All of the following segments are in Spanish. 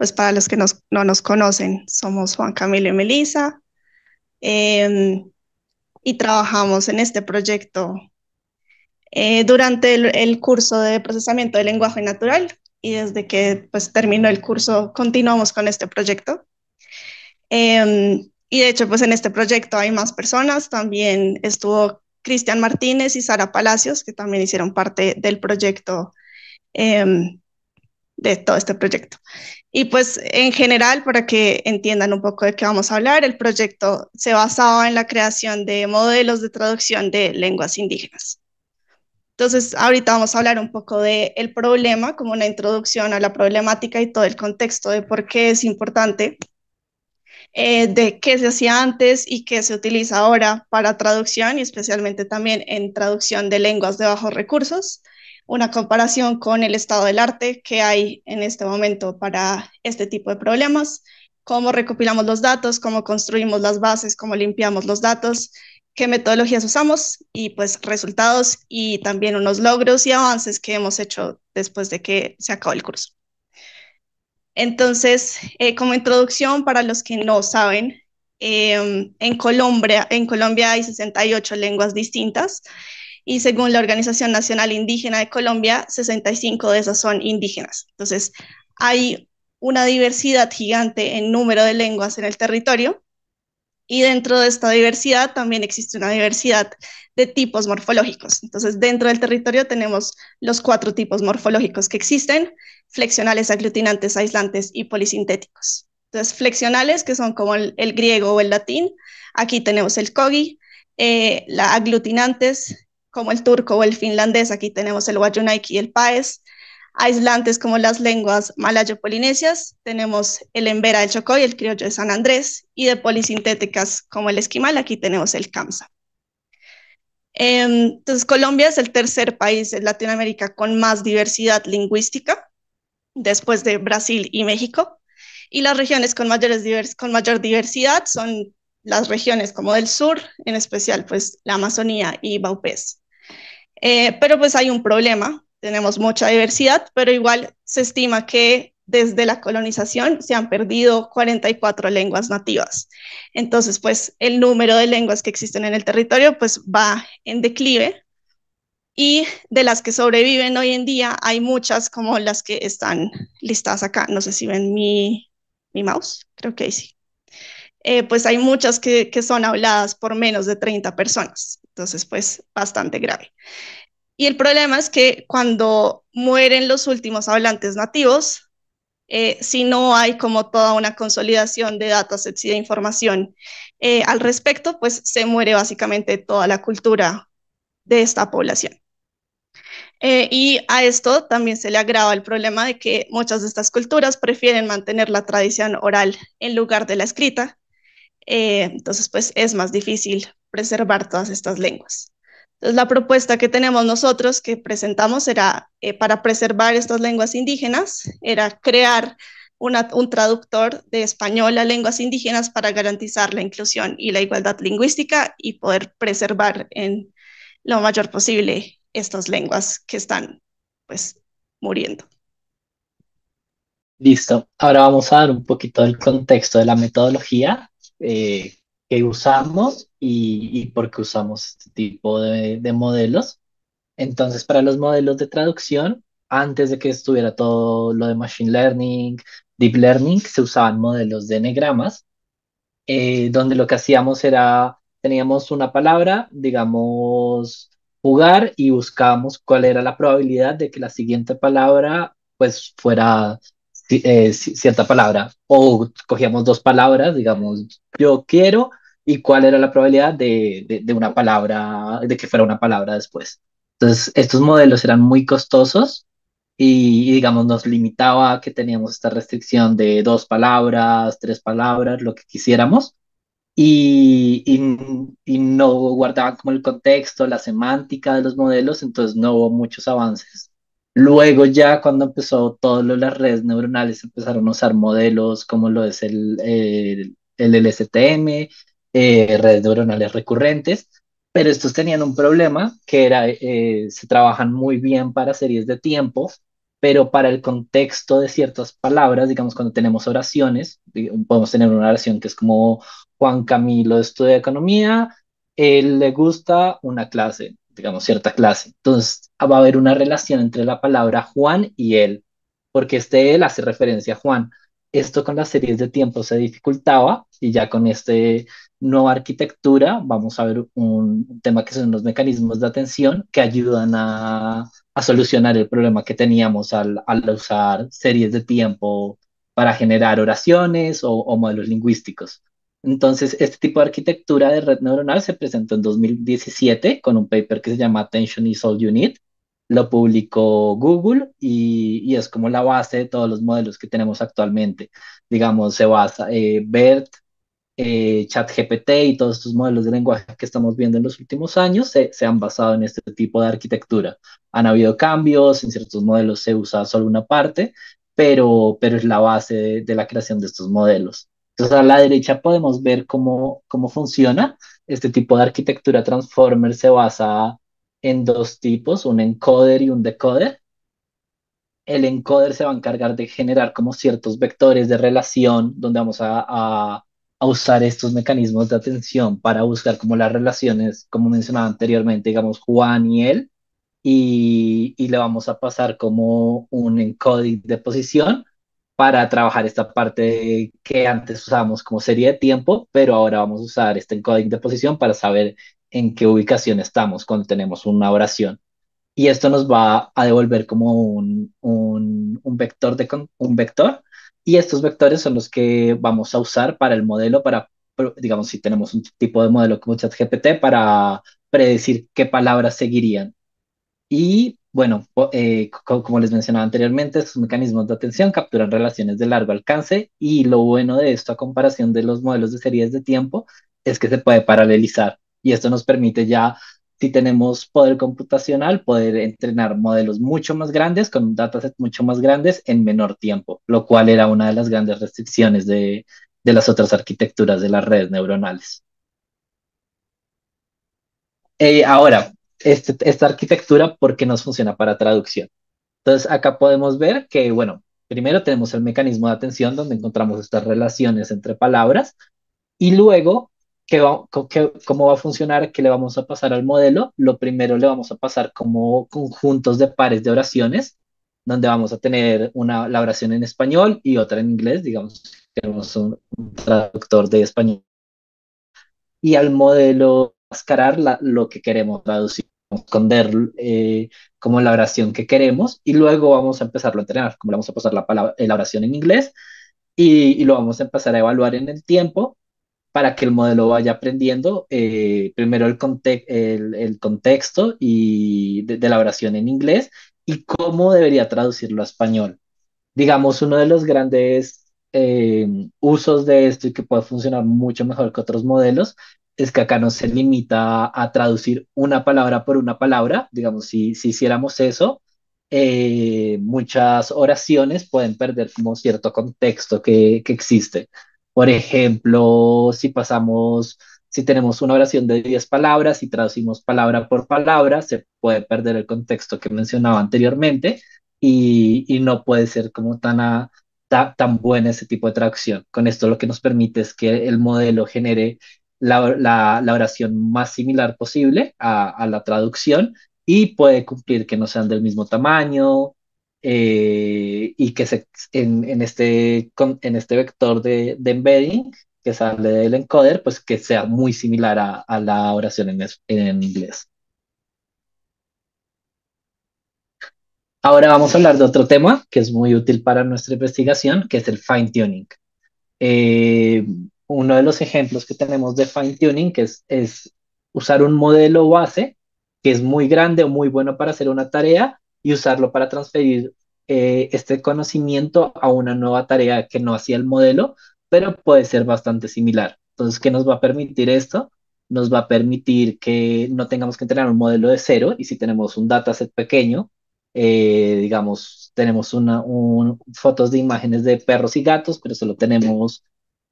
Pues para los que no nos conocen, somos Juan Camilo y Melissa, y trabajamos en este proyecto durante el curso de procesamiento del lenguaje natural, y desde que pues, terminó el curso continuamos con este proyecto. Y de hecho, pues en este proyecto hay más personas, también estuvo Cristian Martínez y Sara Palacios, que también hicieron parte del proyecto, de todo este proyecto. Y pues en general, para que entiendan un poco de qué vamos a hablar, el proyecto se basaba en la creación de modelos de traducción de lenguas indígenas. Entonces, ahorita vamos a hablar un poco del problema, como una introducción a la problemática y todo el contexto de por qué es importante, de qué se hacía antes y qué se utiliza ahora para traducción, y especialmente también en traducción de lenguas de bajos recursos, una comparación con el estado del arte que hay en este momento para este tipo de problemas, cómo recopilamos los datos, cómo construimos las bases, cómo limpiamos los datos, qué metodologías usamos y pues resultados y también unos logros y avances que hemos hecho después de que se acabó el curso. Entonces, como introducción para los que no saben, en Colombia hay 68 lenguas distintas, y según la Organización Nacional Indígena de Colombia, 65 de esas son indígenas. Entonces, hay una diversidad gigante en número de lenguas en el territorio, y dentro de esta diversidad también existe una diversidad de tipos morfológicos. Entonces, dentro del territorio tenemos los 4 tipos morfológicos que existen: flexionales, aglutinantes, aislantes y polisintéticos. Entonces, flexionales, que son como el griego o el latín, aquí tenemos el kogi, la aglutinantes, como el turco o el finlandés, aquí tenemos el wayuunaiki y el paez; aislantes, como las lenguas malayo-polinesias, tenemos el embera del Chocó y el criollo de San Andrés; y de polisintéticas, como el esquimal, aquí tenemos el kamsa. Entonces, Colombia es el tercer país en Latinoamérica con más diversidad lingüística, después de Brasil y México, y las regiones con mayor diversidad son las regiones como del sur, en especial pues la Amazonía y Baupés. Pero pues hay un problema: tenemos mucha diversidad, pero igual se estima que desde la colonización se han perdido 44 lenguas nativas. Entonces pues el número de lenguas que existen en el territorio pues va en declive, y de las que sobreviven hoy en día hay muchas como las que están listadas acá. No sé si ven mi mouse, creo que ahí sí. Pues hay muchas que son habladas por menos de 30 personas, entonces pues bastante grave. Y el problema es que cuando mueren los últimos hablantes nativos, si no hay como toda una consolidación de datasets y de información al respecto, pues se muere básicamente toda la cultura de esta población. Y a esto también se le agrava el problema de que muchas de estas culturas prefieren mantener la tradición oral en lugar de la escrita. Entonces pues es más difícil preservar todas estas lenguas. Entonces la propuesta que tenemos nosotros, que presentamos, era para preservar estas lenguas indígenas, era crear un traductor de español a lenguas indígenas para garantizar la inclusión y la igualdad lingüística y poder preservar en lo mayor posible estas lenguas que están pues muriendo. Listo, ahora vamos a dar un poquito del contexto de la metodología que usamos y por qué usamos este tipo de modelos. Entonces, para los modelos de traducción, antes de que estuviera todo lo de Machine Learning, Deep Learning, se usaban modelos de n-gramas, donde lo que hacíamos era, teníamos una palabra, digamos, jugar, y buscábamos cuál era la probabilidad de que la siguiente palabra pues fuera cierta palabra, o cogíamos dos palabras, digamos, yo quiero, y cuál era la probabilidad de una palabra, de que fuera una palabra después. Entonces, estos modelos eran muy costosos y digamos, nos limitaba a que teníamos esta restricción de 2 palabras, 3 palabras, lo que quisiéramos, y no guardaban como el contexto, la semántica de los modelos, entonces no hubo muchos avances. Luego ya cuando empezó todas las redes neuronales, empezaron a usar modelos como lo es el LSTM, redes neuronales recurrentes, pero estos tenían un problema que era, se trabajan muy bien para series de tiempo, pero para el contexto de ciertas palabras, digamos, cuando tenemos oraciones, podemos tener una oración que es como Juan Camilo estudia economía, él le gusta una clase, digamos, cierta clase. Entonces va a haber una relación entre la palabra Juan y él, porque este él hace referencia a Juan. Esto con las series de tiempo se dificultaba, y ya con esta nueva arquitectura vamos a ver un tema que son los mecanismos de atención que ayudan a solucionar el problema que teníamos al usar series de tiempo para generar oraciones o modelos lingüísticos. Entonces, este tipo de arquitectura de red neuronal se presentó en 2017 con un paper que se llama Attention is All You Need. Lo publicó Google y es como la base de todos los modelos que tenemos actualmente. Digamos, se basa BERT, ChatGPT y todos estos modelos de lenguaje que estamos viendo en los últimos años se han basado en este tipo de arquitectura. Han habido cambios, en ciertos modelos se usa solo una parte, pero es la base de la creación de estos modelos. Entonces, a la derecha podemos ver cómo funciona. Este tipo de arquitectura transformer se basa en dos tipos, un encoder y un decoder. El encoder se va a encargar de generar como ciertos vectores de relación donde vamos a usar estos mecanismos de atención para buscar como las relaciones, como mencionaba anteriormente, digamos Juan y él, y le vamos a pasar como un encoding de posición para trabajar esta parte que antes usábamos como serie de tiempo, pero ahora vamos a usar este encoding de posición para saber en qué ubicación estamos cuando tenemos una oración. Y esto nos va a devolver como un vector, y estos vectores son los que vamos a usar para el modelo, para, digamos, si tenemos un tipo de modelo como ChatGPT, para predecir qué palabras seguirían. Y bueno, como les mencionaba anteriormente, estos mecanismos de atención capturan relaciones de largo alcance, y lo bueno de esto a comparación de los modelos de series de tiempo es que se puede paralelizar. Y esto nos permite ya, si tenemos poder computacional, poder entrenar modelos mucho más grandes, con datasets mucho más grandes en menor tiempo, lo cual era una de las grandes restricciones de las otras arquitecturas de las redes neuronales. Ahora, esta arquitectura, ¿por qué nos funciona para traducción? Entonces, acá podemos ver que, bueno, primero tenemos el mecanismo de atención donde encontramos estas relaciones entre palabras, y luego ¿cómo va a funcionar? ¿Qué le vamos a pasar al modelo? Lo primero le vamos a pasar como conjuntos de pares de oraciones, donde vamos a tener la oración en español y otra en inglés, digamos, tenemos un traductor de español. Y al modelo mascarar lo que queremos traducir, esconder como la oración que queremos, y luego vamos a empezarlo a entrenar, como le vamos a pasar la oración en inglés, y lo vamos a empezar a evaluar en el tiempo, para que el modelo vaya aprendiendo primero el contexto y de la oración en inglés y cómo debería traducirlo a español. Digamos, uno de los grandes usos de esto y que puede funcionar mucho mejor que otros modelos es que acá no se limita a traducir una palabra por una palabra. Digamos, si hiciéramos eso, muchas oraciones pueden perder como cierto contexto que existe. Por ejemplo, si tenemos una oración de 10 palabras y traducimos palabra por palabra, se puede perder el contexto que mencionaba anteriormente y no puede ser como tan buena ese tipo de traducción. Con esto lo que nos permite es que el modelo genere la oración más similar posible a la traducción y puede cumplir que no sean del mismo tamaño, y que en este vector de embedding que sale del encoder, pues que sea muy similar a la oración en inglés. Ahora vamos a hablar de otro tema que es muy útil para nuestra investigación, que es el fine-tuning. Uno de los ejemplos que tenemos de fine-tuning es usar un modelo base que es muy grande o muy bueno para hacer una tarea, y usarlo para transferir este conocimiento a una nueva tarea que no hacía el modelo, pero puede ser bastante similar. Entonces, ¿qué nos va a permitir esto? Nos va a permitir que no tengamos que entrenar un modelo de cero, y si tenemos un dataset pequeño, digamos, tenemos fotos de imágenes de perros y gatos, pero solo tenemos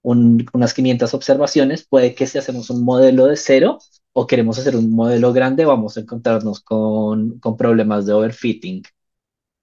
unas 500 observaciones, puede que si hacemos un modelo de cero o queremos hacer un modelo grande, vamos a encontrarnos con problemas de overfitting.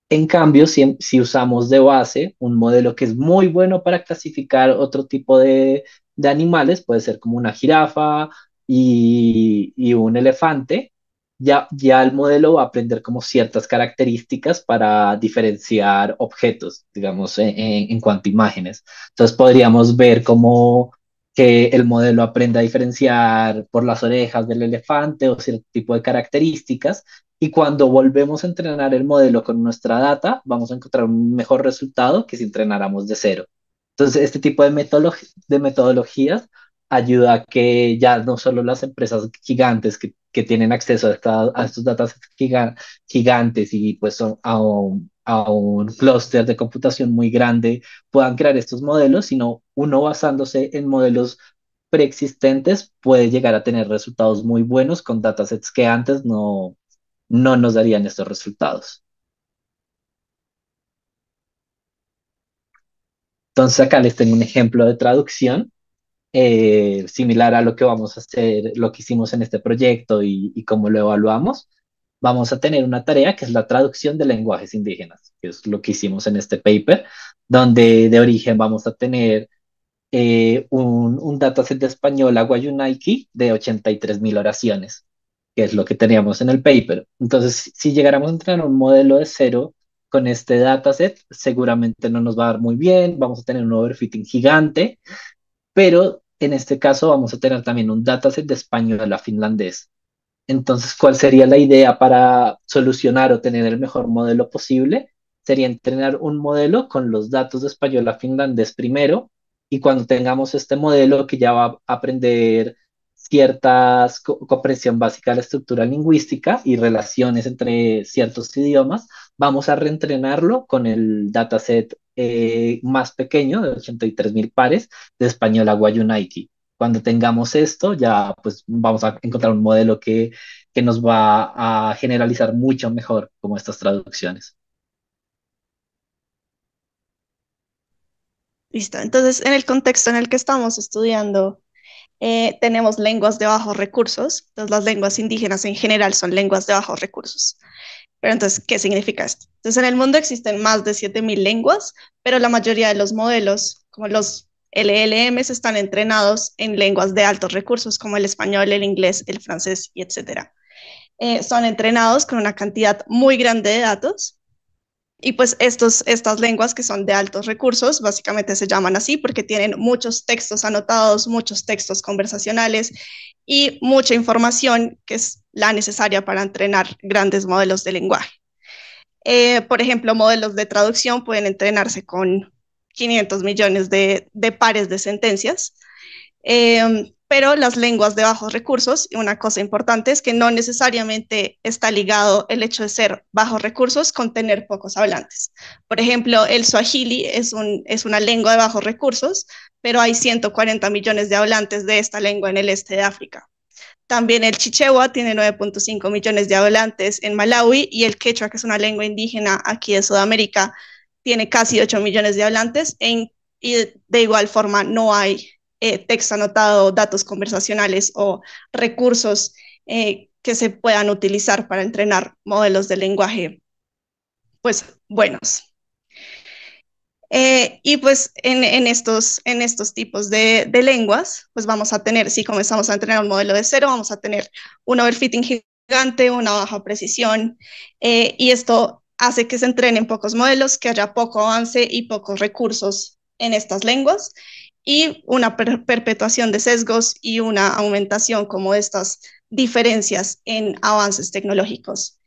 En cambio, si usamos de base un modelo que es muy bueno para clasificar otro tipo de animales, puede ser como una jirafa y un elefante, ya el modelo va a aprender como ciertas características para diferenciar objetos, digamos, en cuanto a imágenes. Entonces podríamos ver como que el modelo aprenda a diferenciar por las orejas del elefante o cierto tipo de características, y cuando volvemos a entrenar el modelo con nuestra data, vamos a encontrar un mejor resultado que si entrenáramos de cero. Entonces, este tipo de metodologías ayuda a que ya no solo las empresas gigantes que tienen acceso a estos datos gigantes y pues son a un clúster de computación muy grande puedan crear estos modelos, sino uno basándose en modelos preexistentes puede llegar a tener resultados muy buenos con datasets que antes no nos darían estos resultados. Entonces acá les tengo un ejemplo de traducción similar a lo que vamos a hacer, lo que hicimos en este proyecto y cómo lo evaluamos. Vamos a tener una tarea que es la traducción de lenguajes indígenas, que es lo que hicimos en este paper, donde de origen vamos a tener un dataset de español a wayuunaiki de 83.000 oraciones, que es lo que teníamos en el paper. Entonces, si llegáramos a entrenar un modelo de cero con este dataset, seguramente no nos va a dar muy bien, vamos a tener un overfitting gigante, pero en este caso vamos a tener también un dataset de español a finlandés. Entonces, ¿cuál sería la idea para solucionar o tener el mejor modelo posible? Sería entrenar un modelo con los datos de español a finlandés primero, y cuando tengamos este modelo que ya va a aprender ciertas comprensión básica de la estructura lingüística y relaciones entre ciertos idiomas, vamos a reentrenarlo con el dataset más pequeño de 83.000 pares de español a wayuunaiki. Cuando tengamos esto, ya pues vamos a encontrar un modelo que nos va a generalizar mucho mejor como estas traducciones. Listo, entonces en el contexto en el que estamos estudiando tenemos lenguas de bajos recursos. Entonces, las lenguas indígenas en general son lenguas de bajos recursos. Pero entonces, ¿qué significa esto? Entonces, en el mundo existen más de 7.000 lenguas, pero la mayoría de los modelos, como los LLMs, están entrenados en lenguas de altos recursos, como el español, el inglés, el francés, y etc. Son entrenados con una cantidad muy grande de datos. Y pues estas lenguas que son de altos recursos, básicamente se llaman así porque tienen muchos textos anotados, muchos textos conversacionales y mucha información que es la necesaria para entrenar grandes modelos de lenguaje. Por ejemplo, modelos de traducción pueden entrenarse con 500 millones de pares de sentencias, pero las lenguas de bajos recursos, una cosa importante es que no necesariamente está ligado el hecho de ser bajos recursos con tener pocos hablantes. Por ejemplo, el suajili es una lengua de bajos recursos, pero hay 140 millones de hablantes de esta lengua en el este de África. También el chichewa tiene 9.5 millones de hablantes en Malawi, y el quechua, que es una lengua indígena aquí de Sudamérica, tiene casi 8 millones de hablantes, y de igual forma no hay texto anotado, datos conversacionales o recursos que se puedan utilizar para entrenar modelos de lenguaje, pues, buenos. Y pues en estos tipos de lenguas, pues vamos a tener, si comenzamos a entrenar un modelo de cero, vamos a tener un overfitting gigante, una baja precisión, y esto hace que se entrenen pocos modelos, que haya poco avance y pocos recursos en estas lenguas, y una perpetuación de sesgos y una aumentación como de estas diferencias en avances tecnológicos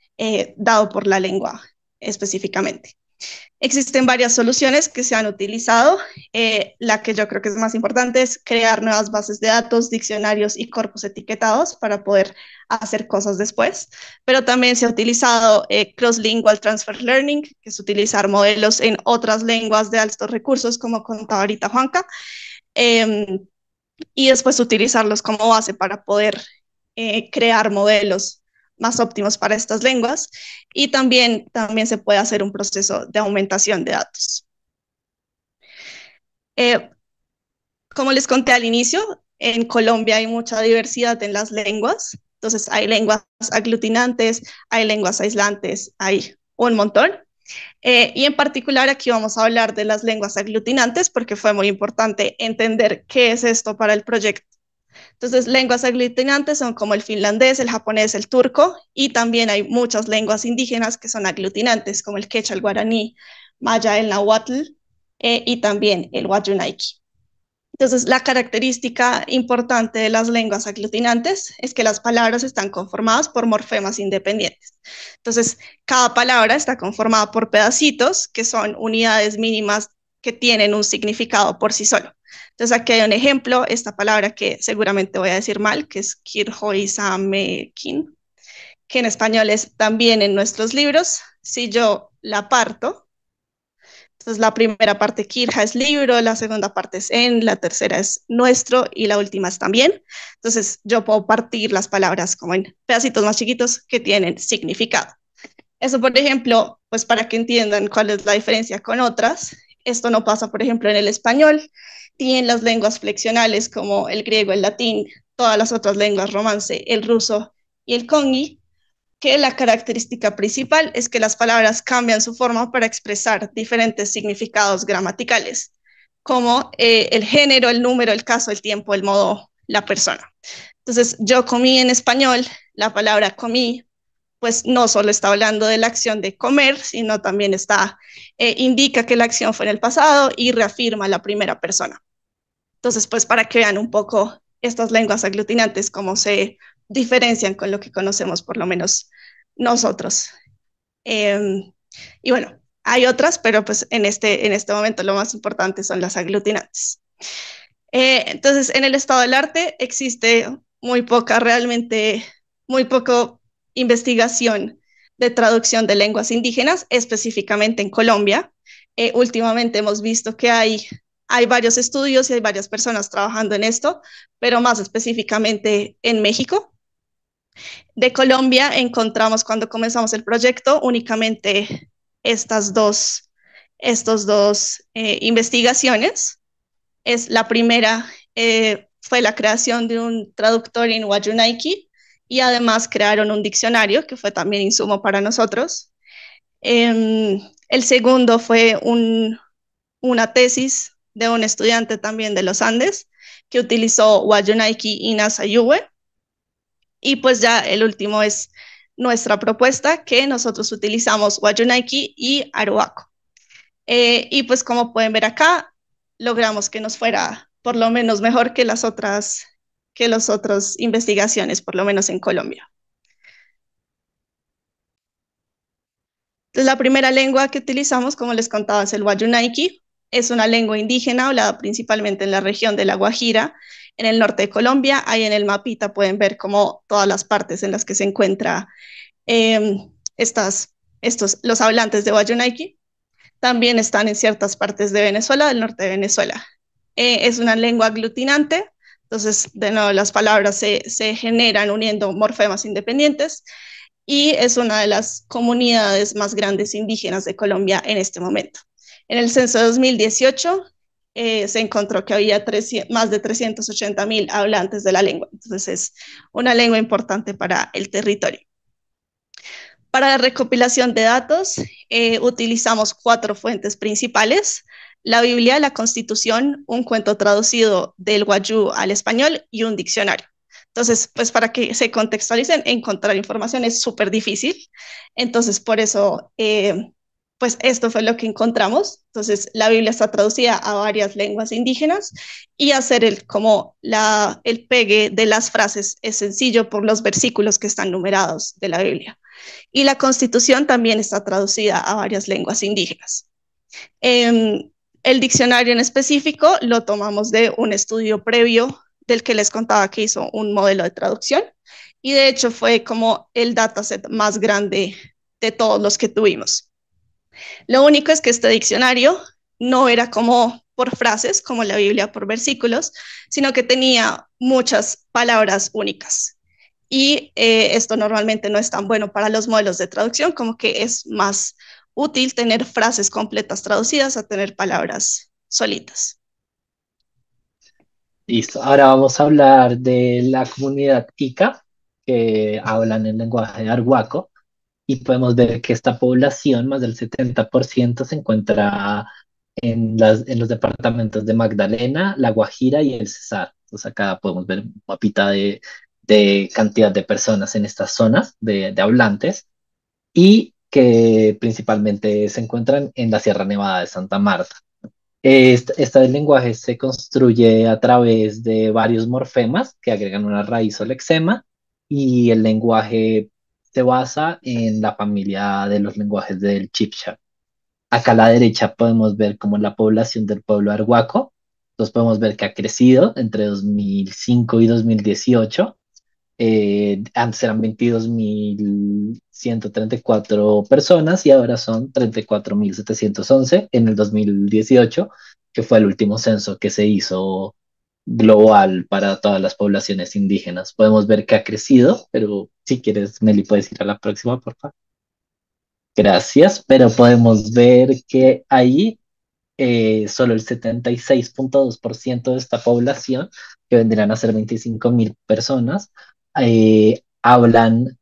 dado por la lengua específicamente. Existen varias soluciones que se han utilizado. La que yo creo que es más importante es crear nuevas bases de datos, diccionarios y corpus etiquetados para poder hacer cosas después. Pero también se ha utilizado cross-lingual transfer learning, que es utilizar modelos en otras lenguas de altos recursos, como contaba ahorita Juanca, y después utilizarlos como base para poder crear modelos más óptimos para estas lenguas, y también se puede hacer un proceso de aumentación de datos. Como les conté al inicio, en Colombia hay mucha diversidad en las lenguas, entonces hay lenguas aglutinantes, hay lenguas aislantes, hay un montón, Y en particular aquí vamos a hablar de las lenguas aglutinantes porque fue muy importante entender qué es esto para el proyecto. Entonces, lenguas aglutinantes son como el finlandés, el japonés, el turco, y también hay muchas lenguas indígenas que son aglutinantes, como el quechua, el guaraní, maya, el náhuatl, y también el wayuunaiki. Entonces, la característica importante de las lenguas aglutinantes es que las palabras están conformadas por morfemas independientes. Entonces, cada palabra está conformada por pedacitos, que son unidades mínimas que tienen un significado por sí solo. Entonces, aquí hay un ejemplo, esta palabra que seguramente voy a decir mal, que es kirhoisamekin, que en español es también en nuestros libros. Si yo la parto, entonces la primera parte kirja es libro, la segunda parte es en, la tercera es nuestro y la última es también. Entonces yo puedo partir las palabras como en pedacitos más chiquitos que tienen significado. Eso, por ejemplo, pues para que entiendan cuál es la diferencia con otras, esto no pasa, por ejemplo, en el español, y en las lenguas flexionales como el griego, el latín, todas las otras lenguas romance, el ruso y el kogi, que la característica principal es que las palabras cambian su forma para expresar diferentes significados gramaticales, como el género, el número, el caso, el tiempo, el modo, la persona. Entonces, yo comí en español, la palabra comí, pues no solo está hablando de la acción de comer, sino también está, indica que la acción fue en el pasado y reafirma la primera persona. Entonces, pues para que vean un poco estas lenguas aglutinantes, cómo se diferencian con lo que conocemos, por lo menos nosotros. Y bueno, hay otras, pero pues en este momento lo más importante son las aglutinantes. Entonces, en el estado del arte existe muy poca investigación de traducción de lenguas indígenas, específicamente en Colombia. Últimamente hemos visto que hay varios estudios y hay varias personas trabajando en esto, pero más específicamente en México. De Colombia encontramos, cuando comenzamos el proyecto, únicamente estas dos investigaciones. La primera fue la creación de un traductor en wayuunaiki y además crearon un diccionario, que fue también insumo para nosotros. El segundo fue una tesis de un estudiante también de los Andes, que utilizó wayuunaiki y nasayuwe. Y pues ya el último es nuestra propuesta, que nosotros utilizamos wayuunaiki y aruaco. Y pues como pueden ver acá, logramos que nos fuera por lo menos mejor que las otras investigaciones, por lo menos en Colombia. Entonces, la primera lengua que utilizamos, como les contaba, es el wayuunaiki. Es una lengua indígena hablada principalmente en la región de la Guajira, en el norte de Colombia. Ahí en el mapita pueden ver como todas las partes en las que se encuentra los hablantes de wayuunaiki. También están en ciertas partes de Venezuela, del norte de Venezuela. Es una lengua aglutinante, entonces de nuevo las palabras se generan uniendo morfemas independientes, y es una de las comunidades más grandes indígenas de Colombia en este momento. En el censo de 2018 se encontró que había más de 380.000 hablantes de la lengua. Entonces es una lengua importante para el territorio. Para la recopilación de datos utilizamos 4 fuentes principales: la Biblia, la Constitución, un cuento traducido del wayúu al español y un diccionario. Entonces, pues para que se contextualicen, encontrar información es súper difícil. Entonces, por eso... pues esto fue lo que encontramos. Entonces, la Biblia está traducida a varias lenguas indígenas y hacer el pegue de las frases es sencillo por los versículos que están numerados de la Biblia. Y la Constitución también está traducida a varias lenguas indígenas. El diccionario en específico lo tomamos de un estudio previo del que les contaba, que hizo un modelo de traducción, y de hecho fue como el dataset más grande de todos los que tuvimos. Lo único es que este diccionario no era como por frases, como la Biblia por versículos, sino que tenía muchas palabras únicas. Y esto normalmente no es tan bueno para los modelos de traducción, como que es más útil tener frases completas traducidas a tener palabras solitas. Listo, ahora vamos a hablar de la comunidad Ica, que hablan el lenguaje de Arhuaco. y podemos ver que esta población, más del 70%, se encuentra en los departamentos de Magdalena, La Guajira y El Cesar. Entonces acá podemos ver un mapita de cantidad de personas en estas zonas de hablantes, y que principalmente se encuentran en la Sierra Nevada de Santa Marta. Este lenguaje se construye a través de varios morfemas que agregan una raíz o lexema, y el lenguaje se basa en la familia de los lenguajes del Chibcha. Acá a la derecha podemos ver cómo la población del pueblo arhuaco. Entonces podemos ver que ha crecido entre 2005 y 2018. Antes eran 22.134 personas y ahora son 34.711 en el 2018, que fue el último censo que se hizo global para todas las poblaciones indígenas. Podemos ver que ha crecido, pero si quieres, Meli, puedes ir a la próxima, por favor. Gracias, pero podemos ver que ahí solo el 76.2% de esta población, que vendrán a ser 25.000 personas, hablan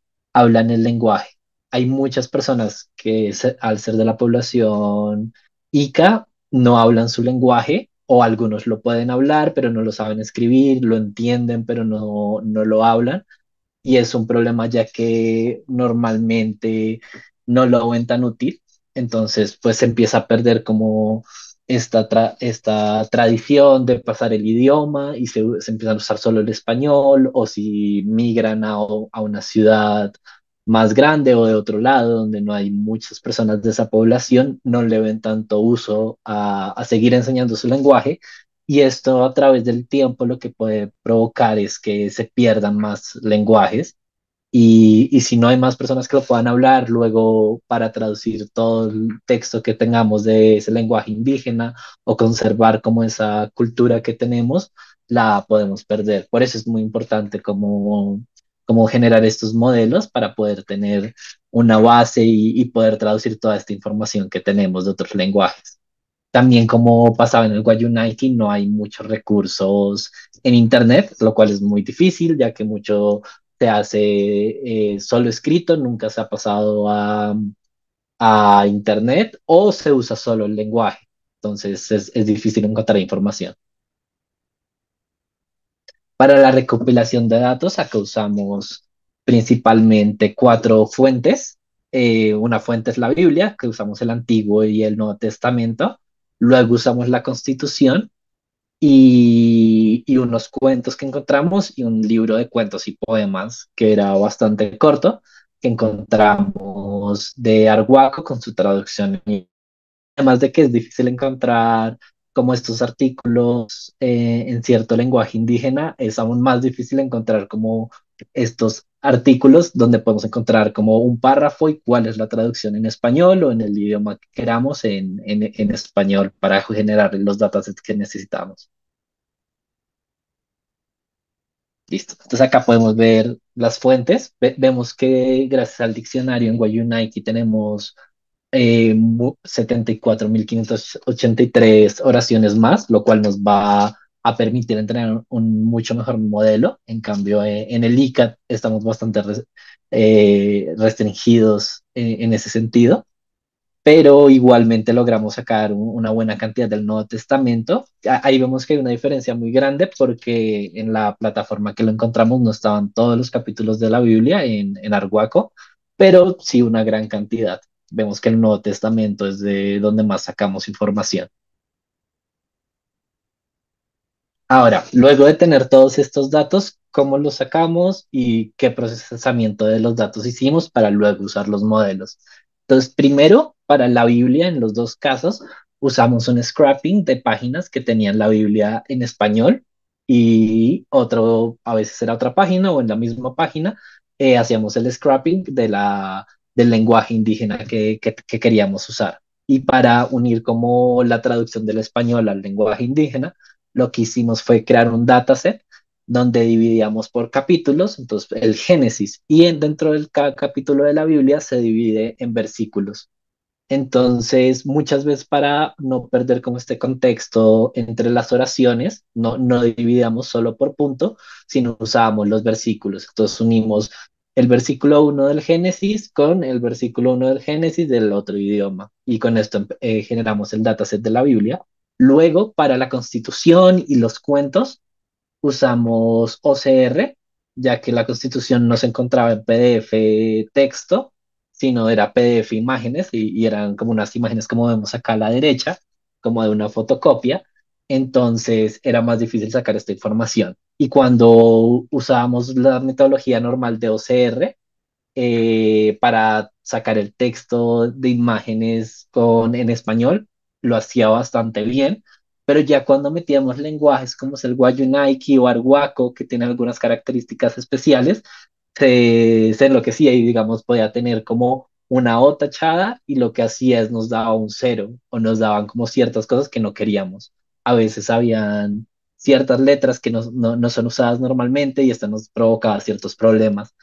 el lenguaje. Hay muchas personas que al ser de la población Ica no hablan su lenguaje, o algunos lo pueden hablar, pero no lo saben escribir, lo entienden, pero no lo hablan. Y es un problema ya que normalmente no lo ven tan útil. Entonces, pues se empieza a perder como esta tradición de pasar el idioma, y se empiezan a usar solo el español, o si migran a una ciudad más grande o de otro lado donde no hay muchas personas de esa población, no le ven tanto uso a seguir enseñando su lenguaje, y esto a través del tiempo lo que puede provocar es que se pierdan más lenguajes. Y si no hay más personas que lo puedan hablar, luego para traducir todo el texto que tengamos de ese lenguaje indígena o conservar como esa cultura que tenemos, la podemos perder. Por eso es muy importante como generar estos modelos para poder tener una base y poder traducir toda esta información que tenemos de otros lenguajes. También, como pasaba en el wayuunaiki, no hay muchos recursos en internet, lo cual es muy difícil, ya que mucho se hace solo escrito, nunca se ha pasado a internet, o se usa solo el lenguaje. Entonces es difícil encontrar información. Para la recopilación de datos, acá usamos principalmente 4 fuentes. Una fuente es la Biblia, que usamos el Antiguo y el Nuevo Testamento. Luego usamos la Constitución. Y unos cuentos que encontramos, y un libro de cuentos y poemas que era bastante corto, que encontramos de arhuaco con su traducción. Además de que es difícil encontrar como estos artículos en cierto lenguaje indígena, es aún más difícil encontrar como estos artículos donde podemos encontrar como un párrafo y cuál es la traducción en español o en el idioma que queramos en español, para generar los datasets que necesitamos. Listo. Entonces acá podemos ver las fuentes. Vemos que gracias al diccionario en wayuunaiki tenemos 74.583 oraciones más, lo cual nos va a permitir entrenar un mucho mejor modelo. En cambio, en el ICA estamos bastante restringidos en ese sentido, pero igualmente logramos sacar una buena cantidad del Nuevo Testamento. Ahí vemos que hay una diferencia muy grande, porque en la plataforma que lo encontramos no estaban todos los capítulos de la Biblia en arhuaco, pero sí una gran cantidad. Vemos que el Nuevo Testamento es de donde más sacamos información. Ahora, luego de tener todos estos datos, ¿cómo los sacamos y qué procesamiento de los datos hicimos para luego usar los modelos? Entonces, primero, para la Biblia, en los dos casos, usamos un scraping de páginas que tenían la Biblia en español, y a veces era otra página o en la misma página, hacíamos el scraping del lenguaje indígena que queríamos usar. Y para unir como la traducción del español al lenguaje indígena, lo que hicimos fue crear un dataset donde dividíamos por capítulos. Entonces el Génesis, y dentro de cada capítulo de la Biblia se divide en versículos. Entonces, muchas veces, para no perder como este contexto entre las oraciones, no dividíamos solo por punto, sino usábamos los versículos. Entonces unimos el versículo 1 del Génesis con el versículo 1 del Génesis del otro idioma. Y con esto generamos el dataset de la Biblia. Luego, para la Constitución y los cuentos, usamos OCR, ya que la Constitución no se encontraba en PDF texto, sino era PDF imágenes, y eran como unas imágenes como vemos acá a la derecha, como de una fotocopia. Entonces era más difícil sacar esta información. Y cuando usábamos la metodología normal de OCR para sacar el texto de imágenes en español, lo hacía bastante bien, pero ya cuando metíamos lenguajes como es el wayuunaiki o arhuaco, que tiene algunas características especiales, se enloquecía y, digamos, podía tener como una O tachada, y lo que hacía es nos daba un cero, o nos daban como ciertas cosas que no queríamos. A veces habían ciertas letras que no son usadas normalmente y esto nos provocaba ciertos problemas.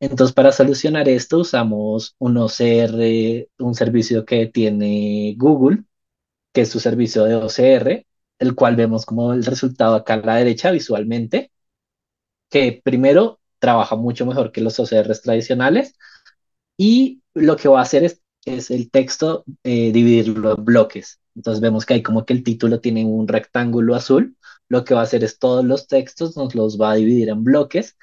Entonces, para solucionar esto, usamos un OCR, un servicio que tiene Google, que es su servicio de OCR, el cual vemos como el resultado acá a la derecha visualmente, que primero trabaja mucho mejor que los OCRs tradicionales, y lo que va a hacer es el texto dividirlo en bloques. Entonces vemos que hay como que el título tiene un rectángulo azul. Lo que va a hacer es todos los textos nos los va a dividir en bloques,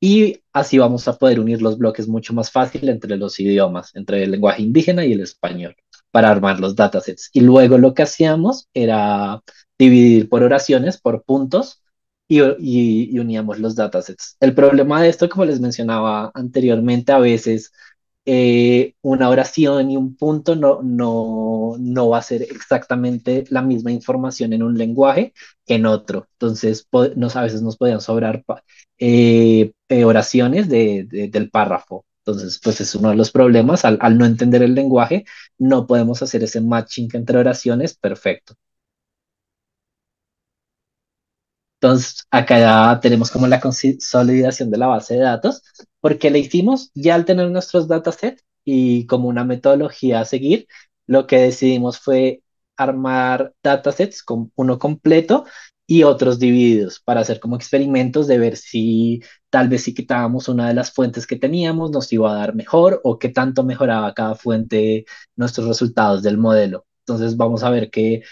y así vamos a poder unir los bloques mucho más fácil entre los idiomas, entre el lenguaje indígena y el español, para armar los datasets. Y luego lo que hacíamos era dividir por oraciones, por puntos, y uníamos los datasets. El problema de esto, como les mencionaba anteriormente, a veces una oración y un punto no va a ser exactamente la misma información en un lenguaje que en otro. Entonces, a veces nos podían sobrar oraciones del párrafo. Entonces, pues es uno de los problemas. Al no entender el lenguaje, no podemos hacer ese matching entre oraciones perfecto. Entonces, acá ya tenemos como la consolidación de la base de datos, porque le hicimos ya al tener nuestros datasets y como una metodología a seguir, lo que decidimos fue armar datasets con uno completo y otros divididos para hacer como experimentos de ver si tal vez si quitábamos una de las fuentes que teníamos nos iba a dar mejor, o qué tanto mejoraba cada fuente nuestros resultados del modelo. Entonces vamos a ver que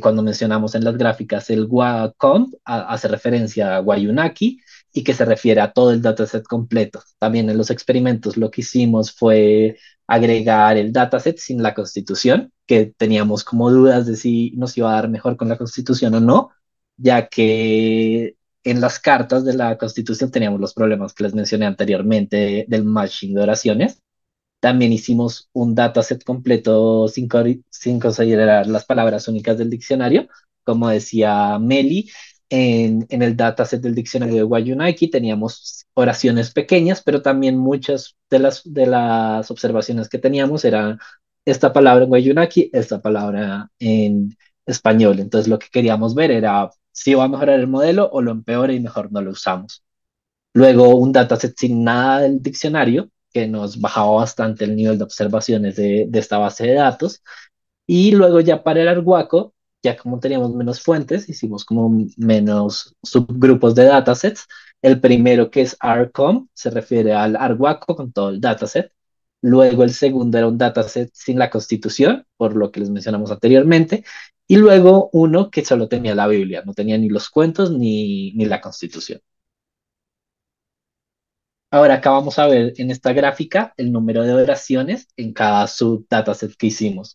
cuando mencionamos en las gráficas el WACOM hace referencia a wayuunaiki y que se refiere a todo el dataset completo. También en los experimentos lo que hicimos fue agregar el dataset sin la Constitución, que teníamos como dudas de si nos iba a dar mejor con la Constitución o no, ya que en las cartas de la Constitución teníamos los problemas que les mencioné anteriormente del matching de oraciones. También hicimos un dataset completo sin considerar las palabras únicas del diccionario. Como decía Meli, en el dataset del diccionario de wayuunaiki teníamos oraciones pequeñas, pero también muchas de las observaciones que teníamos eran esta palabra en wayuunaiki, esta palabra en español. Entonces lo que queríamos ver era si va a mejorar el modelo o lo empeora y mejor no lo usamos. Luego un dataset sin nada del diccionario, que nos bajaba bastante el nivel de observaciones de esta base de datos. Y luego ya para el arhuaco, ya como teníamos menos fuentes, hicimos como menos subgrupos de datasets. El primero, que es arcom, se refiere al arhuaco con todo el dataset. Luego el segundo era un dataset sin la Constitución, por lo que les mencionamos anteriormente. Y luego uno que solo tenía la Biblia, no tenía ni los cuentos ni la Constitución. Ahora acá vamos a ver en esta gráfica el número de oraciones en cada subdataset que hicimos.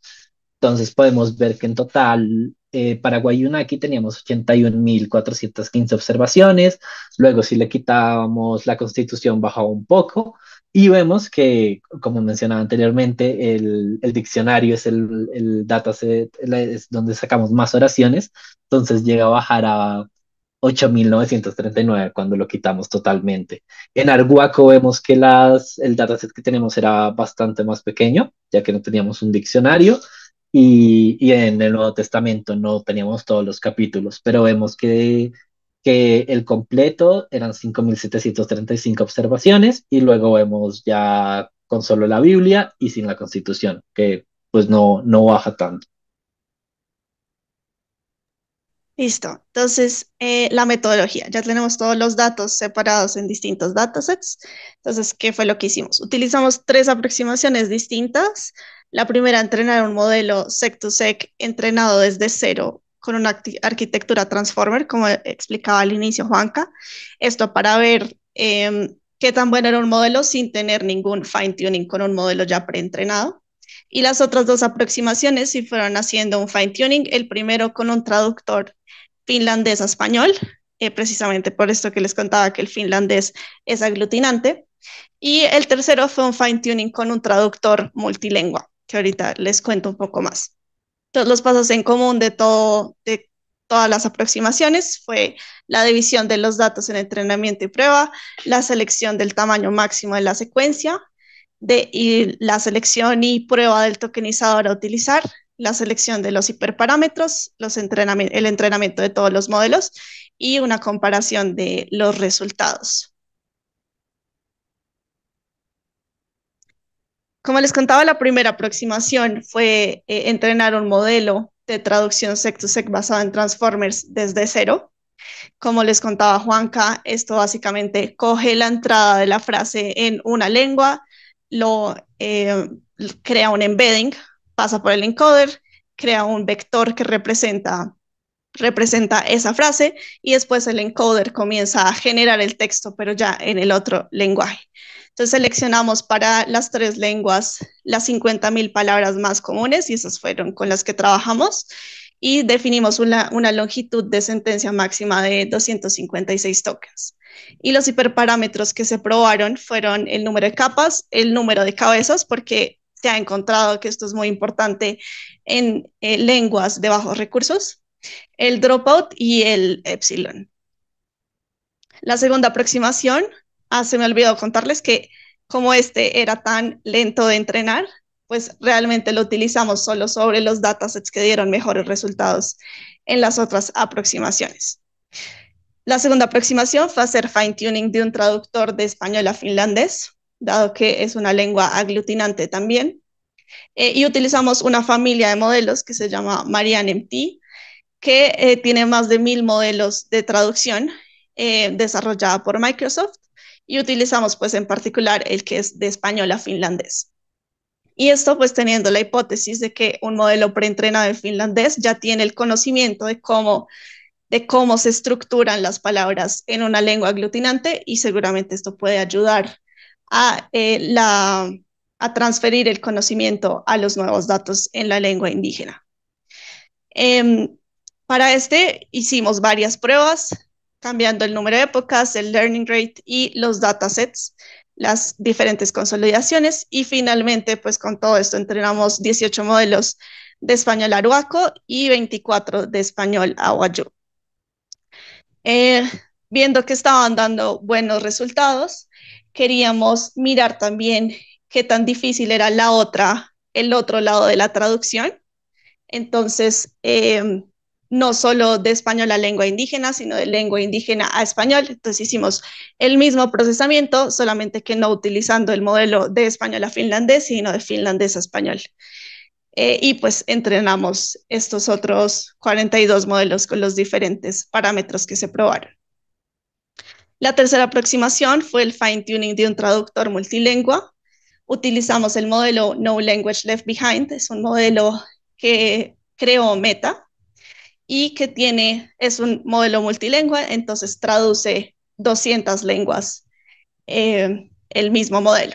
Entonces podemos ver que en total para wayuunaiki teníamos 81.415 observaciones. Luego si le quitábamos la Constitución bajaba un poco. Y vemos que, como mencionaba anteriormente, el diccionario es el dataset es donde sacamos más oraciones. Entonces llega a bajar a 8.939 cuando lo quitamos totalmente. En arhuaco vemos que el dataset que tenemos era bastante más pequeño, ya que no teníamos un diccionario, y en el Nuevo Testamento no teníamos todos los capítulos, pero vemos que el completo eran 5.735 observaciones, y luego vemos ya con solo la Biblia y sin la Constitución, que pues no baja tanto. Listo. Entonces, la metodología. Ya tenemos todos los datos separados en distintos datasets. Entonces, ¿qué fue lo que hicimos? Utilizamos tres aproximaciones distintas. La primera, entrenar un modelo sec-to-sec entrenado desde cero con una arquitectura transformer, como explicaba al inicio Juanca. Esto para ver qué tan bueno era un modelo sin tener ningún fine-tuning con un modelo ya preentrenado. Y las otras dos aproximaciones sí fueron haciendo un fine-tuning, el primero con un traductor finlandés a español, precisamente por esto que les contaba que el finlandés es aglutinante. Y el tercero fue un fine-tuning con un traductor multilingüe, que ahorita les cuento un poco más. Entonces, los pasos en común de todas las aproximaciones fue la división de los datos en entrenamiento y prueba, la selección del tamaño máximo de la secuencia, y la selección y prueba del tokenizador a utilizar, la selección de los hiperparámetros, el entrenamiento de todos los modelos y una comparación de los resultados. Como les contaba, la primera aproximación fue entrenar un modelo de traducción sec-to-sec basado en transformers desde cero. Como les contaba Juanca, esto básicamente coge la entrada de la frase en una lengua, crea un embedding, pasa por el encoder, crea un vector que representa esa frase y después el encoder comienza a generar el texto, pero ya en el otro lenguaje. Entonces seleccionamos para las tres lenguas las 50.000 palabras más comunes y esas fueron con las que trabajamos y definimos una longitud de sentencia máxima de 256 tokens. Y los hiperparámetros que se probaron fueron el número de capas, el número de cabezas, porque se ha encontrado que esto es muy importante en lenguas de bajos recursos, el dropout y el epsilon. La segunda aproximación. Se me olvidó contarles que como este era tan lento de entrenar, pues realmente lo utilizamos solo sobre los datasets que dieron mejores resultados en las otras aproximaciones. La segunda aproximación fue hacer fine-tuning de un traductor de español a finlandés, dado que es una lengua aglutinante también. Y utilizamos una familia de modelos que se llama MarianeMT, que tiene más de 1.000 modelos de traducción desarrollada por Microsoft. Y utilizamos pues en particular el que es de español a finlandés. Y esto pues teniendo la hipótesis de que un modelo preentrenado en finlandés ya tiene el conocimiento de cómo se estructuran las palabras en una lengua aglutinante y seguramente esto puede ayudar a transferir el conocimiento a los nuevos datos en la lengua indígena. Para este hicimos varias pruebas, cambiando el número de épocas, el learning rate y los datasets, las diferentes consolidaciones. Y finalmente, pues con todo esto entrenamos 18 modelos de español a arhuaco y 24 de español a wayúu. Viendo que estaban dando buenos resultados, queríamos mirar también qué tan difícil era el otro lado de la traducción. Entonces, no solo de español a lengua indígena, sino de lengua indígena a español. Entonces hicimos el mismo procesamiento, solamente que no utilizando el modelo de español a finlandés, sino de finlandés a español. Y pues entrenamos estos otros 42 modelos con los diferentes parámetros que se probaron. La tercera aproximación fue el fine-tuning de un traductor multilingüe. Utilizamos el modelo No Language Left Behind, es un modelo que creó Meta, y que es un modelo multilingüe, entonces traduce 200 lenguas el mismo modelo.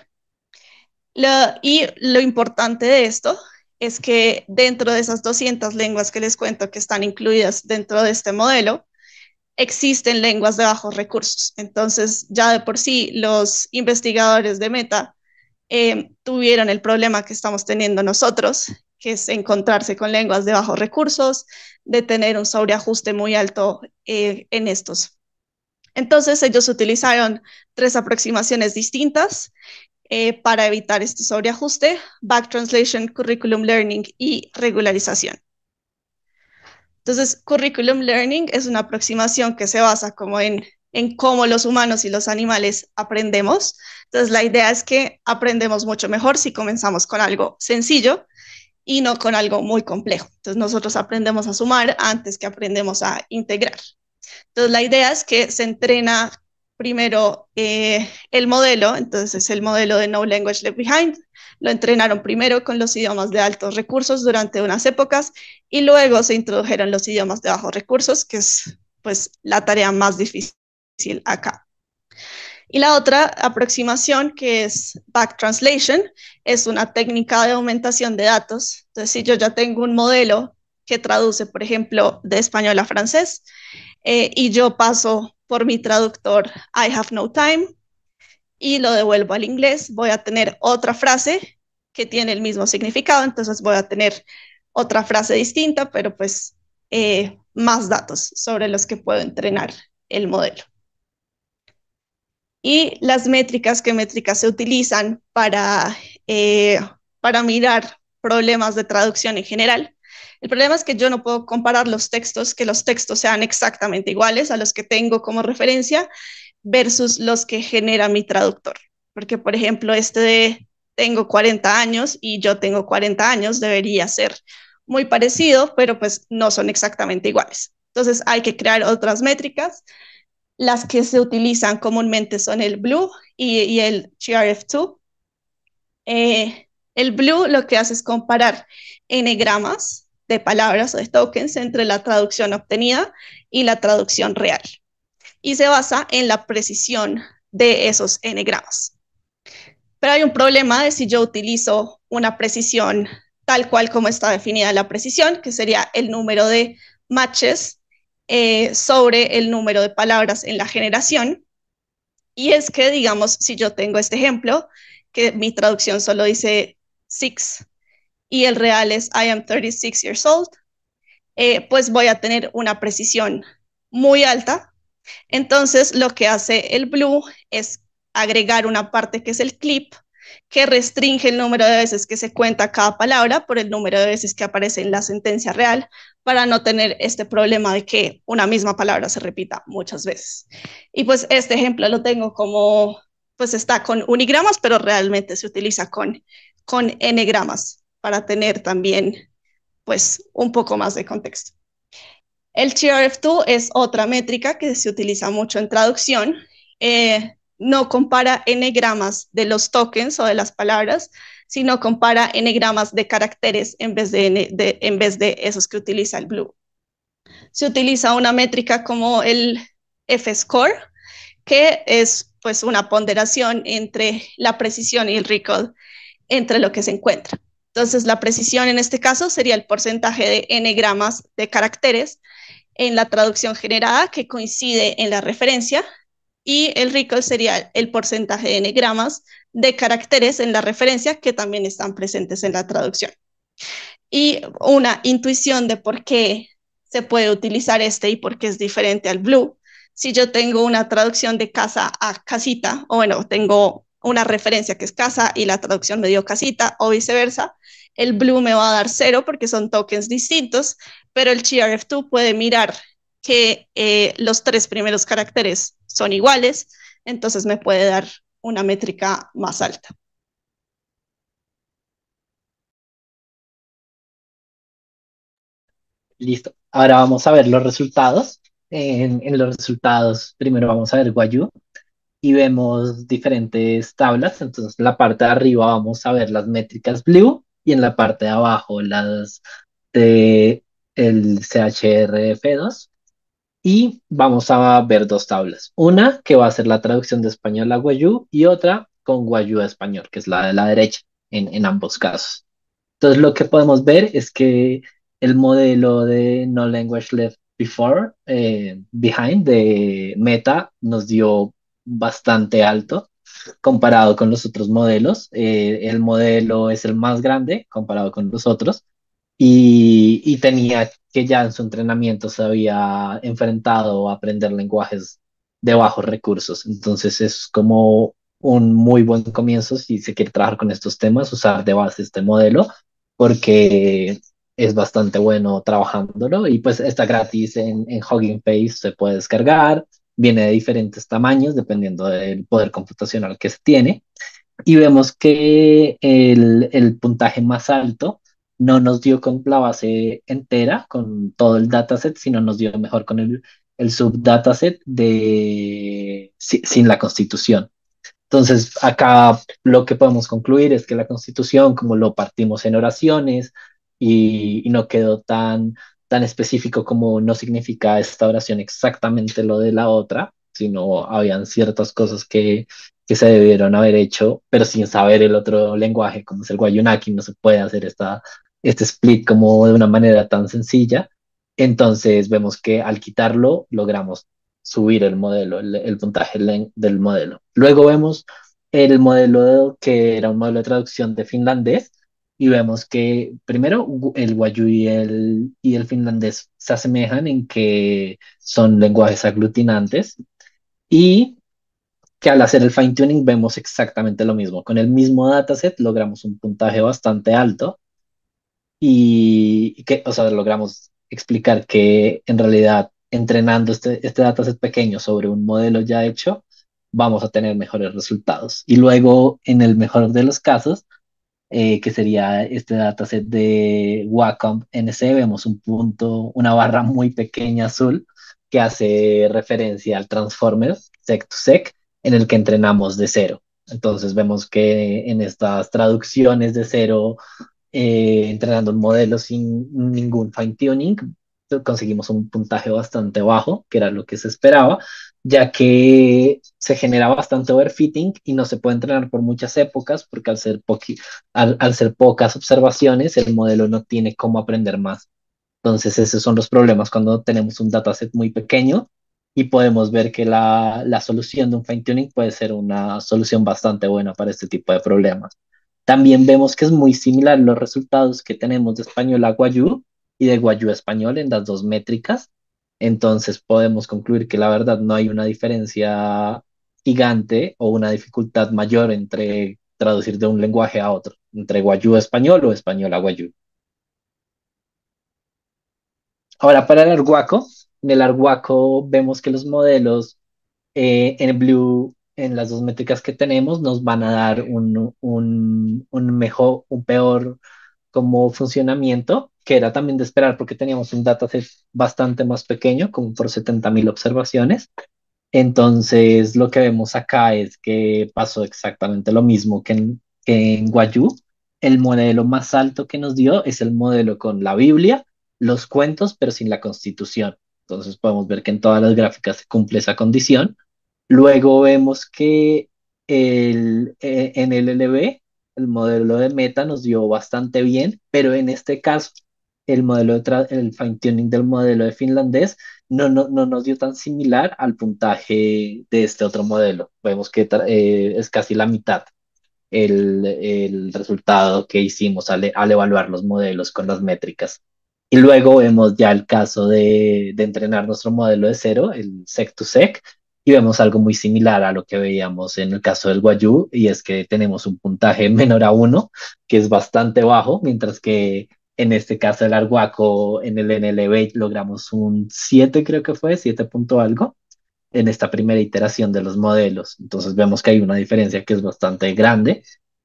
Y lo importante de esto es que dentro de esas 200 lenguas que les cuento que están incluidas dentro de este modelo, existen lenguas de bajos recursos. Entonces ya de por sí los investigadores de Meta tuvieron el problema que estamos teniendo nosotros, que es encontrarse con lenguas de bajos recursos, de tener un sobreajuste muy alto en estos. Entonces ellos utilizaron tres aproximaciones distintas para evitar este sobreajuste: Back Translation, Curriculum Learning y regularización. Entonces Curriculum Learning es una aproximación que se basa como en cómo los humanos y los animales aprendemos. Entonces la idea es que aprendemos mucho mejor si comenzamos con algo sencillo, y no con algo muy complejo. Entonces nosotros aprendemos a sumar antes que aprendemos a integrar. Entonces la idea es que se entrena primero el modelo, entonces el modelo de No Language Left Behind, lo entrenaron primero con los idiomas de altos recursos durante unas épocas y luego se introdujeron los idiomas de bajos recursos, que es pues la tarea más difícil acá. Y la otra aproximación, que es Back Translation, es una técnica de aumentación de datos. Entonces, si yo ya tengo un modelo que traduce, por ejemplo, de español a francés, y yo paso por mi traductor I have no time, y lo devuelvo al inglés, voy a tener otra frase que tiene el mismo significado, entonces voy a tener otra frase distinta, pero pues más datos sobre los que puedo entrenar el modelo. Y las métricas, ¿qué métricas se utilizan para mirar problemas de traducción en general? El problema es que yo no puedo comparar los textos, que los textos sean exactamente iguales a los que tengo como referencia versus los que genera mi traductor. Porque, por ejemplo, este de tengo 40 años y yo tengo 40 años debería ser muy parecido, pero pues no son exactamente iguales. Entonces hay que crear otras métricas. Las que se utilizan comúnmente son el BLEU y el chrF2. El BLEU lo que hace es comparar n-gramas de palabras o de tokens entre la traducción obtenida y la traducción real. Y se basa en la precisión de esos n-gramas. Pero hay un problema de si yo utilizo una precisión tal cual como está definida la precisión, que sería el número de matches sobre el número de palabras en la generación, y es que, digamos, si yo tengo este ejemplo, que mi traducción solo dice 6, y el real es I am 36 years old, pues voy a tener una precisión muy alta. Entonces lo que hace el BLEU es agregar una parte que es el clip, que restringe el número de veces que se cuenta cada palabra por el número de veces que aparece en la sentencia real, para no tener este problema de que una misma palabra se repita muchas veces. Y pues este ejemplo lo tengo como, pues está con unigramas, pero realmente se utiliza con n-gramas para tener también pues un poco más de contexto. El chrF2 es otra métrica que se utiliza mucho en traducción. No compara n-gramas de los tokens o de las palabras, sino compara n-gramas de caracteres en vez de esos que utiliza el BLEU. Se utiliza una métrica como el F-score, que es pues una ponderación entre la precisión y el recall, entre lo que se encuentra. Entonces la precisión en este caso sería el porcentaje de n-gramas de caracteres en la traducción generada que coincide en la referencia, y el recall sería el porcentaje de n-gramas de caracteres en la referencia que también están presentes en la traducción. Y una intuición de por qué se puede utilizar este y por qué es diferente al BLEU. Si yo tengo una traducción de casa a casita, o bueno, tengo una referencia que es casa y la traducción me dio casita, o viceversa, el BLEU me va a dar 0 porque son tokens distintos, pero el chrF2 puede mirar que los 3 primeros caracteres son iguales, entonces me puede dar una métrica más alta. Listo, ahora vamos a ver los resultados. En los resultados primero vamos a ver Wayuu y vemos diferentes tablas. Entonces en la parte de arriba vamos a ver las métricas BLEU y en la parte de abajo las del chrF2. Y vamos a ver dos tablas, una que va a ser la traducción de español a Wayuu y otra con Wayuu a español, que es la de la derecha en ambos casos. Entonces lo que podemos ver es que el modelo de No Language Left Behind de Meta nos dio bastante alto comparado con los otros modelos. El modelo es el más grande comparado con los otros. Y tenía que ya en su entrenamiento se había enfrentado a aprender lenguajes de bajos recursos. Entonces es como un muy buen comienzo si se quiere trabajar con estos temas, usar de base este modelo, porque es bastante bueno trabajándolo. Y pues está gratis en Hugging Face, se puede descargar, viene de diferentes tamaños dependiendo del poder computacional que se tiene. Y vemos que el puntaje más alto no nos dio con la base entera, con todo el dataset, sino nos dio mejor con el subdataset sin la Constitución. Entonces, acá lo que podemos concluir es que la Constitución, como lo partimos en oraciones y no quedó tan específico como no significa esta oración exactamente lo de la otra, sino habían ciertas cosas que se debieron haber hecho, pero sin saber el otro lenguaje, como es el wayuunaiki, no se puede hacer este split como de una manera tan sencilla. Entonces vemos que al quitarlo logramos subir el modelo, el puntaje del modelo. Luego vemos el modelo que era un modelo de traducción de finlandés y vemos que primero el wayuu y el finlandés se asemejan en que son lenguajes aglutinantes y que al hacer el fine tuning vemos exactamente lo mismo. Con el mismo dataset logramos un puntaje bastante alto y que, o sea, logramos explicar que en realidad entrenando este dataset pequeño sobre un modelo ya hecho, vamos a tener mejores resultados. Y luego, en el mejor de los casos, que sería este dataset de WACOM NC, vemos un punto, una barra muy pequeña azul que hace referencia al transformer sec-to-sec, en el que entrenamos de cero. Entonces vemos que en estas traducciones de cero, entrenando un modelo sin ningún fine-tuning, conseguimos un puntaje bastante bajo, que era lo que se esperaba, ya que se genera bastante overfitting y no se puede entrenar por muchas épocas, porque al ser pocas observaciones, el modelo no tiene cómo aprender más. Entonces esos son los problemas cuando tenemos un dataset muy pequeño, y podemos ver que la solución de un fine-tuning puede ser una solución bastante buena para este tipo de problemas. También vemos que es muy similar los resultados que tenemos de español a wayuu y de wayuu a español en las dos métricas. Entonces podemos concluir que la verdad no hay una diferencia gigante o una dificultad mayor entre traducir de un lenguaje a otro, entre wayuu a español o español a wayuu. Ahora para el arhuaco. En el arhuaco vemos que los modelos en el BLEU, en las dos métricas que tenemos, nos van a dar un peor como funcionamiento, que era también de esperar porque teníamos un dataset bastante más pequeño, como por 70.000 observaciones. Entonces lo que vemos acá es que pasó exactamente lo mismo que en wayuu. El modelo más alto que nos dio es el modelo con la Biblia, los cuentos, pero sin la Constitución. Entonces podemos ver que en todas las gráficas se cumple esa condición. Luego vemos que en el NLP, el modelo de Meta nos dio bastante bien, pero en este caso el fine-tuning del modelo de finlandés no nos dio tan similar al puntaje de este otro modelo. Vemos que es casi la mitad el resultado que hicimos al evaluar los modelos con las métricas. Y luego vemos ya el caso de entrenar nuestro modelo de cero, el sec-to-sec, y vemos algo muy similar a lo que veíamos en el caso del wayuu, y es que tenemos un puntaje menor a 1, que es bastante bajo, mientras que en este caso del arhuaco, en el NLP logramos un 7, creo que fue, 7 punto algo, en esta primera iteración de los modelos. Entonces vemos que hay una diferencia que es bastante grande,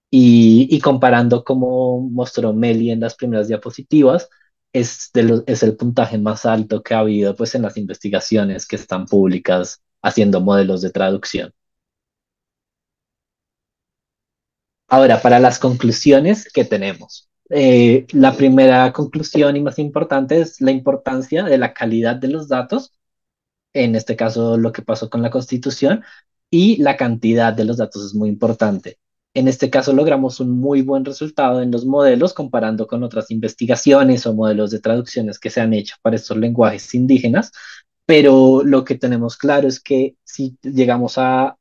y comparando como mostró Meli en las primeras diapositivas, es el puntaje más alto que ha habido pues, en las investigaciones que están públicas haciendo modelos de traducción. Ahora, para las conclusiones que tenemos. La primera conclusión y más importante es la importancia de la calidad de los datos, en este caso lo que pasó con la Constitución, y la cantidad de los datos es muy importante. En este caso logramos un muy buen resultado en los modelos comparando con otras investigaciones o modelos de traducciones que se han hecho para estos lenguajes indígenas, pero lo que tenemos claro es que si llegamos a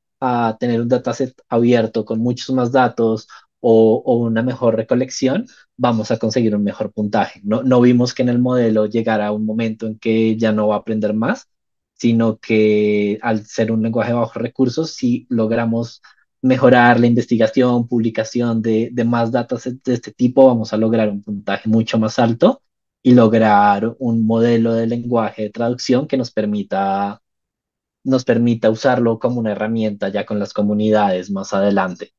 tener un dataset abierto con muchos más datos o una mejor recolección, vamos a conseguir un mejor puntaje. No vimos que en el modelo llegara un momento en que ya no va a aprender más, sino que al ser un lenguaje de bajos recursos, sí logramos mejorar la investigación, publicación de más datasets de este tipo, vamos a lograr un puntaje mucho más alto y lograr un modelo de lenguaje de traducción que nos permita usarlo como una herramienta ya con las comunidades más adelante.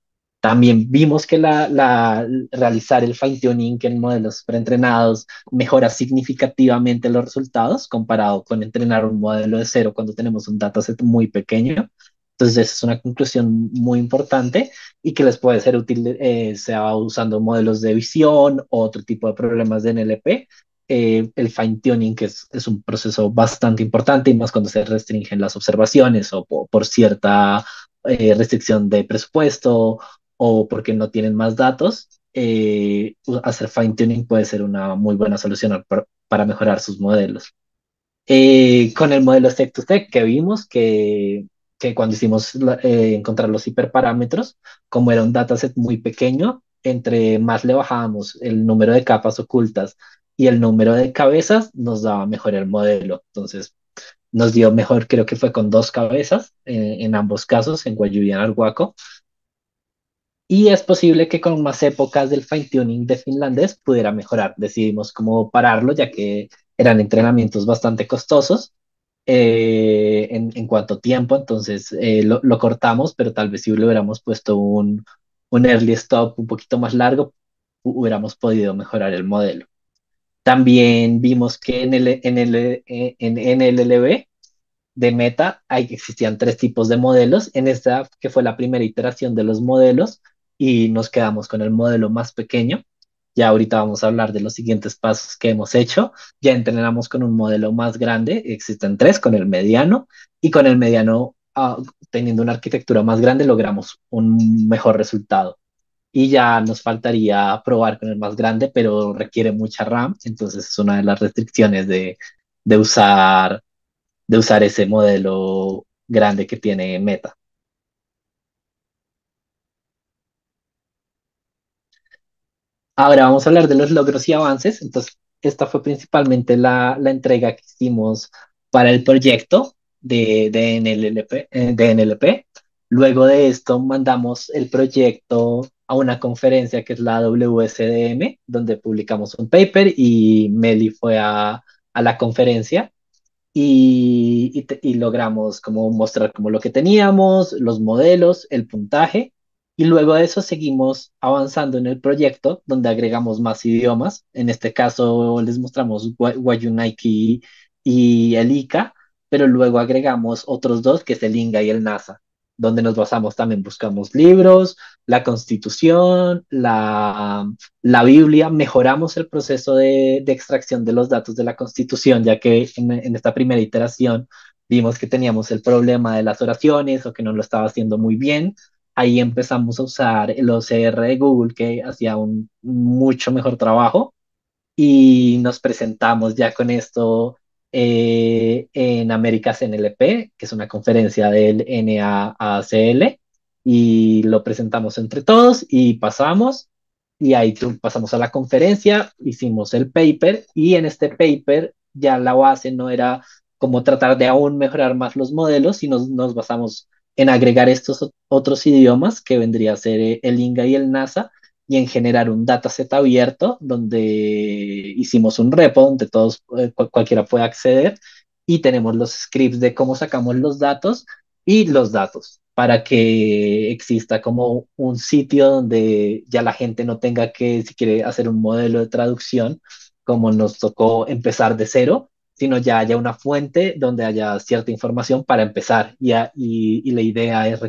También vimos que realizar el fine-tuning en modelos preentrenados mejora significativamente los resultados comparado con entrenar un modelo de cero cuando tenemos un dataset muy pequeño. Entonces, esa es una conclusión muy importante y que les puede ser útil, sea usando modelos de visión o otro tipo de problemas de NLP. El fine-tuning es un proceso bastante importante, y más cuando se restringen las observaciones o por cierta restricción de presupuesto o porque no tienen más datos. Hacer fine-tuning puede ser una muy buena solución para mejorar sus modelos. Con el modelo text-to-text que vimos que cuando hicimos encontrar los hiperparámetros, como era un dataset muy pequeño, entre más le bajábamos el número de capas ocultas y el número de cabezas, nos daba mejor el modelo. Entonces, nos dio mejor, creo que fue con 2 cabezas, en ambos casos, en Guajira y en Arhuaco. Y es posible que con más épocas del fine-tuning de finlandés pudiera mejorar. Decidimos cómo pararlo, ya que eran entrenamientos bastante costosos. En cuanto a tiempo, entonces lo cortamos, pero tal vez si le hubiéramos puesto un early stop un poquito más largo, hubiéramos podido mejorar el modelo. También vimos que en el NLLB de Meta existían 3 tipos de modelos. En esta, que fue la primera iteración de los modelos, y nos quedamos con el modelo más pequeño. Ya ahorita vamos a hablar de los siguientes pasos que hemos hecho. Ya entrenamos con un modelo más grande, existen 3, con el mediano, y con el mediano, teniendo una arquitectura más grande, logramos un mejor resultado. Y ya nos faltaría probar con el más grande, pero requiere mucha RAM, entonces es una de las restricciones de usar ese modelo grande que tiene Meta. Ahora vamos a hablar de los logros y avances. Entonces, esta fue principalmente la entrega que hicimos para el proyecto de NLP. Luego de esto, mandamos el proyecto a una conferencia que es la WSDM, donde publicamos un paper, y Meli fue a la conferencia y logramos como mostrar como lo que teníamos, los modelos, el puntaje. Y luego de eso seguimos avanzando en el proyecto, donde agregamos más idiomas. En este caso les mostramos wayuunaiki y el ICA, pero luego agregamos otros 2, que es el INGA y el NASA, donde nos basamos también, buscamos libros, la Constitución, la Biblia. Mejoramos el proceso de extracción de los datos de la Constitución, ya que en esta primera iteración vimos que teníamos el problema de las oraciones o que no lo estaba haciendo muy bien. Ahí empezamos a usar el OCR de Google, que hacía un mucho mejor trabajo, y nos presentamos ya con esto en Américas NLP, que es una conferencia del NAACL, y lo presentamos entre todos y pasamos, y ahí pasamos a la conferencia, hicimos el paper, y en este paper ya la base no era como tratar de aún mejorar más los modelos, sino nos basamos en agregar estos otros idiomas, que vendría a ser el INGA y el NASA, y en generar un dataset abierto, donde hicimos un repo donde todos, cualquiera puede acceder, y tenemos los scripts de cómo sacamos los datos y los datos, para que exista como un sitio donde ya la gente no tenga que, si quiere hacer un modelo de traducción, como nos tocó empezar de cero, sino ya haya una fuente donde haya cierta información para empezar. Y la idea es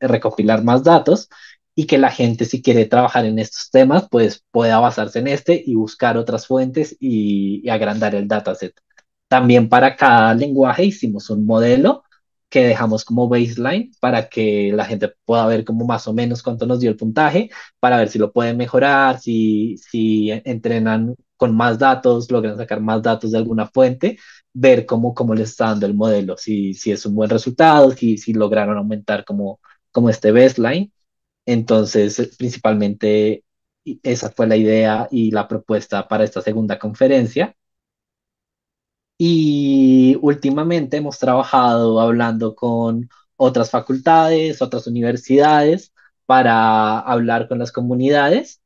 recopilar más datos, y que la gente, si quiere trabajar en estos temas, pues pueda basarse en este y buscar otras fuentes y agrandar el dataset. También para cada lenguaje hicimos un modelo que dejamos como baseline para que la gente pueda ver como más o menos cuánto nos dio el puntaje, para ver si lo pueden mejorar, si entrenan con más datos, logran sacar más datos de alguna fuente, ver cómo les está dando el modelo, si es un buen resultado, si lograron aumentar como este baseline. Entonces, principalmente, esa fue la idea y la propuesta para esta segunda conferencia. Y últimamente hemos trabajado hablando con otras facultades, otras universidades, para hablar con las comunidades.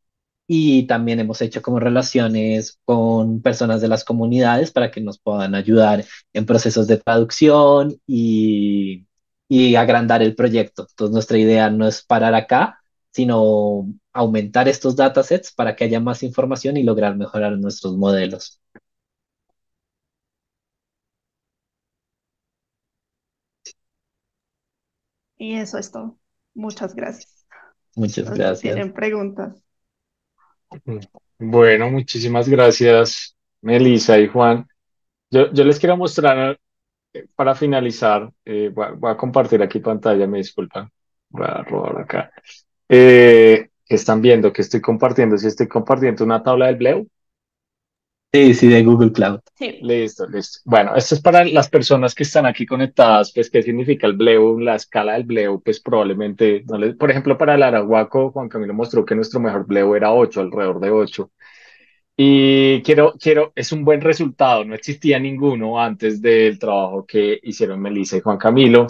Y también hemos hecho como relaciones con personas de las comunidades para que nos puedan ayudar en procesos de traducción y agrandar el proyecto. Entonces, nuestra idea no es parar acá, sino aumentar estos datasets para que haya más información y lograr mejorar nuestros modelos. Y eso es todo. Muchas gracias. Muchas gracias. ¿Tienen preguntas? Bueno, muchísimas gracias, Melissa y Juan. Yo les quiero mostrar, para finalizar, voy a compartir aquí pantalla, me disculpan, voy a robar acá. ¿Están viendo que estoy compartiendo? ¿Sí estoy compartiendo una tabla del BLEU? Sí, sí, de Google Cloud. Sí. Listo, listo. Bueno, esto es para las personas que están aquí conectadas, pues, ¿qué significa el BLEU? La escala del BLEU, pues, probablemente, no les, por ejemplo, para el Arahuaco, Juan Camilo mostró que nuestro mejor BLEU era 8, alrededor de 8. Y es un buen resultado, no existía ninguno antes del trabajo que hicieron Melissa y Juan Camilo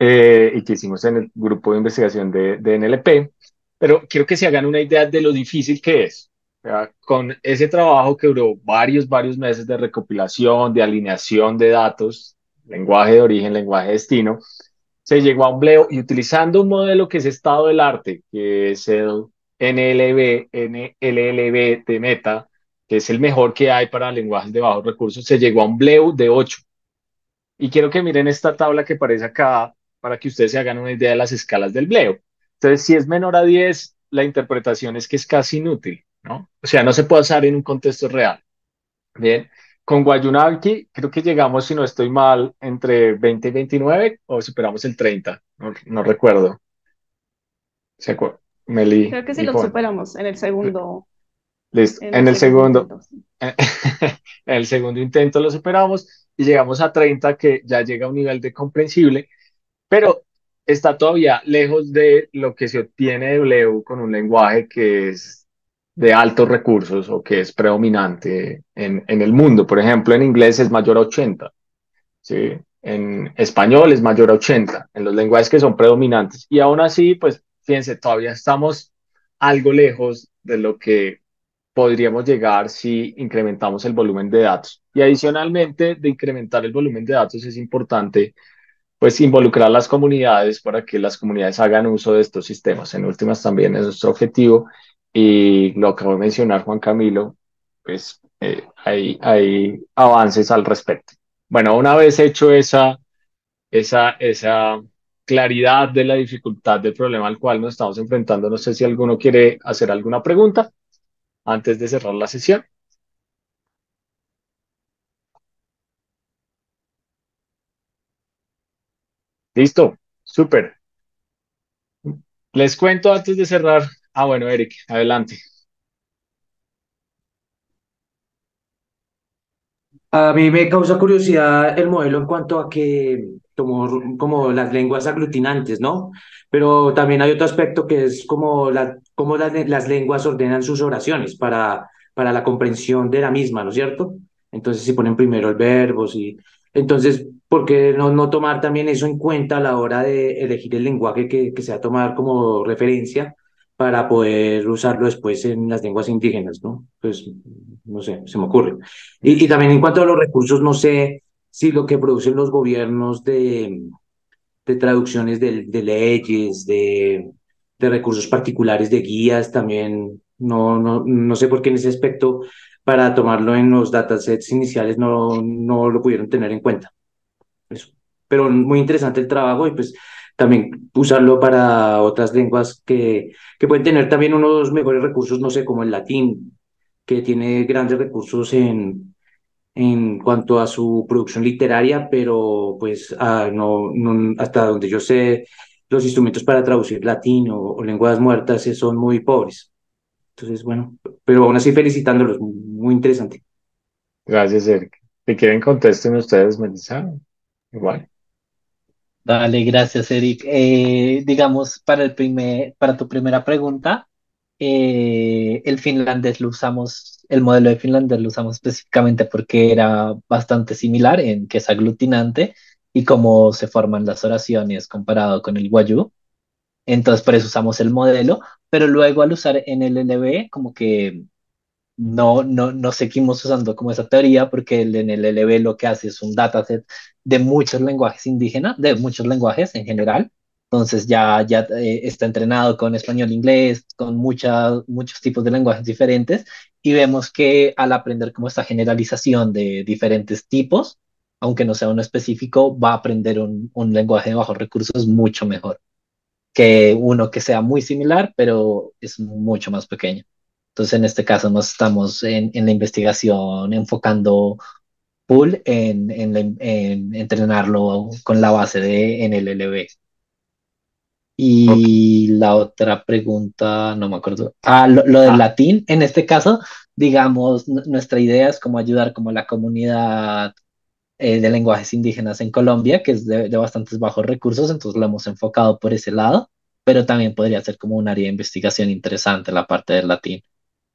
y que hicimos en el grupo de investigación de NLP, pero quiero que se hagan una idea de lo difícil que es, ¿verdad? Con ese trabajo que duró varios meses de recopilación, de alineación de datos, lenguaje de origen, lenguaje de destino, se llegó a un BLEU y utilizando un modelo que es estado del arte, que es el NLP de Meta, que es el mejor que hay para lenguajes de bajos recursos, se llegó a un BLEU de 8. Y quiero que miren esta tabla que aparece acá para que ustedes se hagan una idea de las escalas del BLEU. Entonces, si es menor a 10, la interpretación es que es casi inútil, ¿no? O sea, no se puede usar en un contexto real. Bien, con wayuunaiki creo que llegamos, si no estoy mal, entre 20 y 29 o superamos el 30, no recuerdo. ¿Se acuerdan? Meli, creo que sí lo superamos en el segundo. Listo, en el segundo intento lo superamos y llegamos a 30, que ya llega a un nivel de comprensible, pero está todavía lejos de lo que se obtiene de BLEU con un lenguaje que es de altos recursos o que es predominante en el mundo. Por ejemplo, en inglés es mayor a 80, ¿sí? En español es mayor a 80, en los lenguajes que son predominantes. Y aún así, pues, fíjense, todavía estamos algo lejos de lo que podríamos llegar si incrementamos el volumen de datos. Y adicionalmente, de incrementar el volumen de datos es importante, pues, involucrar a las comunidades para que las comunidades hagan uso de estos sistemas. En últimas, también es nuestro objetivo. Y lo acabo de mencionar, Juan Camilo, pues hay avances al respecto. Bueno, una vez hecho esa claridad de la dificultad del problema al cual nos estamos enfrentando. No sé si alguno quiere hacer alguna pregunta antes de cerrar la sesión. Listo, súper. Les cuento antes de cerrar. Ah, bueno, Eric, adelante. A mí me causa curiosidad el modelo en cuanto a que como las lenguas aglutinantes, ¿no? Pero también hay otro aspecto que es cómo las lenguas ordenan sus oraciones para la comprensión de la misma, ¿no es cierto? Entonces, si ponen primero el verbo, sí. Entonces, ¿por qué no tomar también eso en cuenta a la hora de elegir el lenguaje que se va a tomar como referencia para poder usarlo después en las lenguas indígenas, ¿no? Pues, no sé, se me ocurre. Y también en cuanto a los recursos, no sé, sí, lo que producen los gobiernos de traducciones de leyes, de recursos particulares, de guías, también no sé por qué en ese aspecto, para tomarlo en los datasets iniciales, no lo pudieron tener en cuenta. Eso. Pero muy interesante el trabajo y pues también usarlo para otras lenguas que pueden tener también unos mejores recursos, no sé, como el latín, que tiene grandes recursos en cuanto a su producción literaria, pero pues hasta donde yo sé, los instrumentos para traducir latín o lenguas muertas son muy pobres. Entonces, bueno, pero aún así felicitándolos, muy interesante. Gracias, Eric. Si quieren, contesten ustedes, Melissa. Igual. Dale, gracias, Eric. Digamos, para tu primera pregunta, el finlandés lo usamos, el modelo de finlandés lo usamos específicamente porque era bastante similar en que es aglutinante y cómo se forman las oraciones comparado con el wayuu. Entonces, por eso usamos el modelo, pero luego al usar NLP, como que no seguimos usando como esa teoría porque el NLP lo que hace es un dataset de muchos lenguajes indígenas, de muchos lenguajes en general, Entonces ya está entrenado con español, inglés, con muchos tipos de lenguajes diferentes, y vemos que al aprender como esta generalización de diferentes tipos, aunque no sea uno específico, va a aprender un lenguaje de bajos recursos mucho mejor que uno que sea muy similar, pero es mucho más pequeño. Entonces, en este caso, nos estamos en la investigación enfocando full en entrenarlo con la base de NLP. Y la otra pregunta, no me acuerdo. Ah, lo del latín. En este caso, digamos, nuestra idea es como ayudar como la comunidad de lenguajes indígenas en Colombia, que es de bastantes bajos recursos, entonces lo hemos enfocado por ese lado, pero también podría ser como un área de investigación interesante la parte del latín.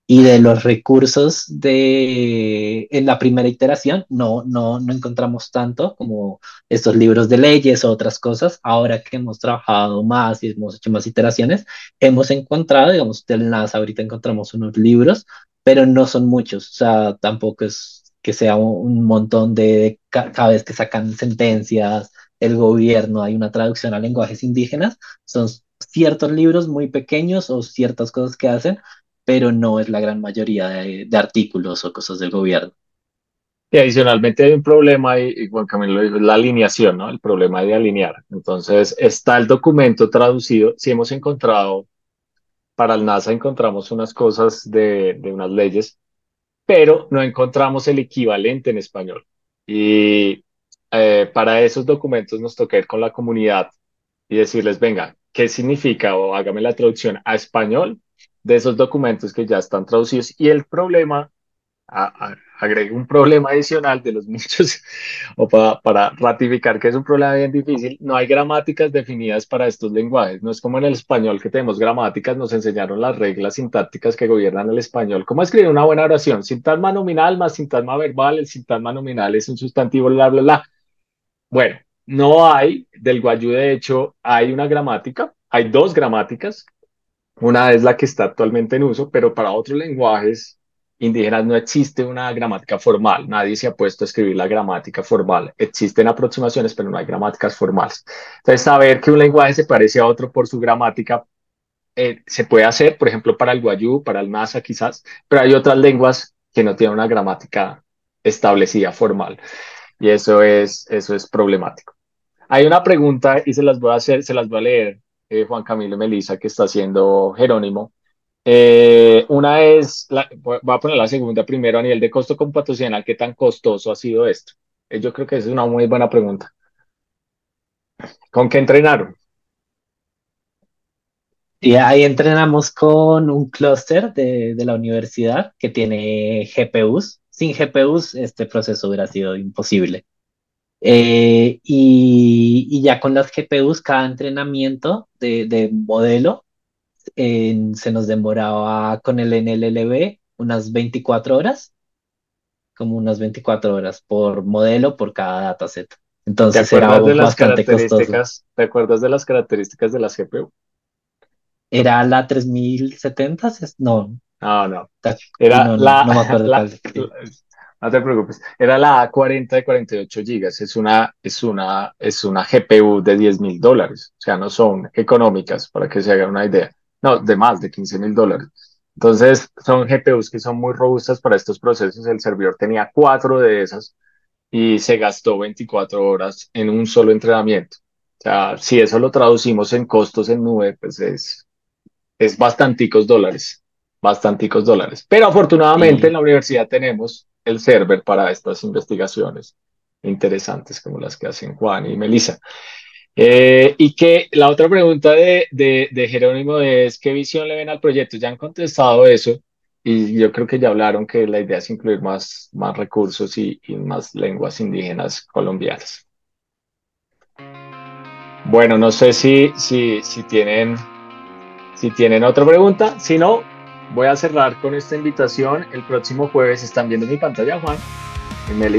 Y de los recursos en la primera iteración, no encontramos tanto como estos libros de leyes o otras cosas. Ahora que hemos trabajado más y hemos hecho más iteraciones, hemos encontrado, digamos, del NASA ahorita encontramos unos libros, pero no son muchos. O sea, tampoco es que sea un montón de cada vez que sacan sentencias, el gobierno, hay una traducción a lenguajes indígenas. Son ciertos libros muy pequeños o ciertas cosas que hacen, pero no es la gran mayoría de artículos o cosas del gobierno. Y adicionalmente hay un problema, y Juan Camilo lo dijo, es la alineación, ¿no? El problema de alinear. Entonces, está el documento traducido. Si hemos encontrado, para el NASA encontramos unas cosas de unas leyes, pero no encontramos el equivalente en español. Y para esos documentos nos toca ir con la comunidad y decirles, venga, ¿qué significa? O hágame la traducción a español de esos documentos que ya están traducidos. Y el problema, agrego un problema adicional de los muchos, o para ratificar que es un problema bien difícil, no hay gramáticas definidas para estos lenguajes. No es como en el español que tenemos gramáticas, nos enseñaron las reglas sintácticas que gobiernan el español. ¿Cómo escribir una buena oración? Sintagma nominal más sintagma verbal, el sintagma nominal es un sustantivo, bla, bla, bla. Bueno, no hay, del wayúu de hecho hay una gramática, hay dos gramáticas. Una es la que está actualmente en uso, pero para otros lenguajes indígenas no existe una gramática formal. Nadie se ha puesto a escribir la gramática formal. Existen aproximaciones, pero no hay gramáticas formales. Entonces, saber que un lenguaje se parece a otro por su gramática se puede hacer, por ejemplo, para el wayúu, para el masa quizás, pero hay otras lenguas que no tienen una gramática establecida formal. Y eso es problemático. Hay una pregunta y se las voy a leer. Juan Camilo y Melissa, que está haciendo Jerónimo. Una es, voy a poner la segunda primero, a nivel de costo computacional, ¿qué tan costoso ha sido esto? Yo creo que esa es una muy buena pregunta. ¿Con qué entrenaron? Y ahí entrenamos con un clúster de la universidad que tiene GPUs. Sin GPUs este proceso hubiera sido imposible. Y ya con las GPUs, cada entrenamiento de modelo se nos demoraba con el NLLB unas 24 horas, como unas 24 horas por modelo, por cada dataset. Entonces era bastante costoso. ¿Te acuerdas de las características de las GPU? ¿Era la 3070? No. Ah, no. Era no me acuerdo cuál. No te preocupes, era la A40 de 48 gigas, es una GPU de $10.000, o sea, no son económicas, para que se hagan una idea, no, de más de $15.000. Entonces, son GPUs que son muy robustas para estos procesos. El servidor tenía 4 de esas y se gastó 24 horas en un solo entrenamiento. O sea, si eso lo traducimos en costos en nube, pues es bastanticos dólares. Pero afortunadamente en la universidad tenemos el server para estas investigaciones interesantes como las que hacen Juan y Melissa. Y que la otra pregunta de Jerónimo es, ¿qué visión le ven al proyecto? Ya han contestado eso y yo creo que ya hablaron que la idea es incluir más recursos y más lenguas indígenas colombianas. Bueno, no sé si tienen otra pregunta, si no, voy a cerrar con esta invitación. El próximo jueves, ¿están viendo mi pantalla, Juan? Sí. Bueno,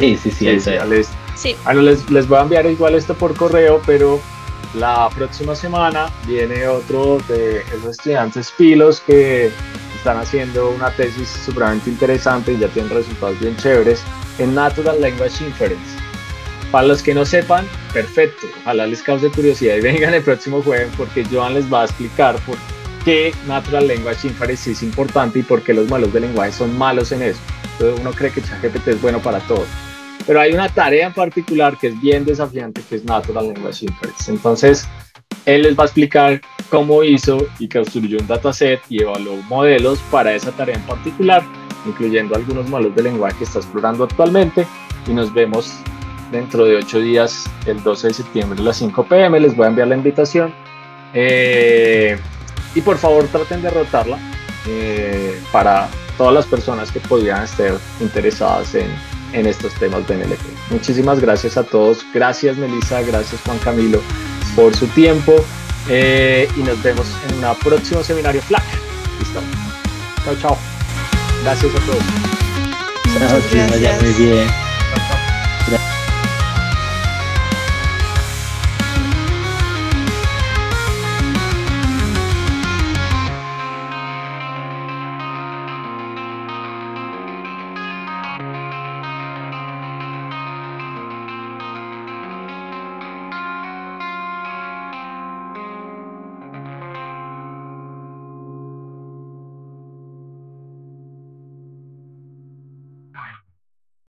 les voy a enviar igual esto por correo, pero la próxima semana viene otro de esos estudiantes pilos que están haciendo una tesis supremamente interesante y ya tienen resultados bien chéveres en Natural Language Inference. Para los que no sepan, perfecto, ojalá les cause curiosidad y vengan el próximo jueves porque Joan les va a explicar por qué Natural Language Inference es importante y por qué los modelos de lenguaje son malos en eso. Entonces uno cree que ChatGPT es bueno para todo, pero hay una tarea en particular que es bien desafiante, que es Natural Language Inference. Entonces él les va a explicar cómo hizo y construyó un dataset y evaluó modelos para esa tarea en particular, incluyendo algunos modelos de lenguaje que está explorando actualmente, y nos vemos dentro de 8 días, el 12 de septiembre a las 5 p.m. les voy a enviar la invitación, y por favor traten de rotarla para todas las personas que podrían estar interesadas en estos temas de NLP. Muchísimas gracias a todos, gracias Melissa, gracias Juan Camilo por su tiempo, y nos vemos en un próximo seminario FLAC. Listo, chao chao, gracias a todos. Muchas gracias. Muy bien. Gracias.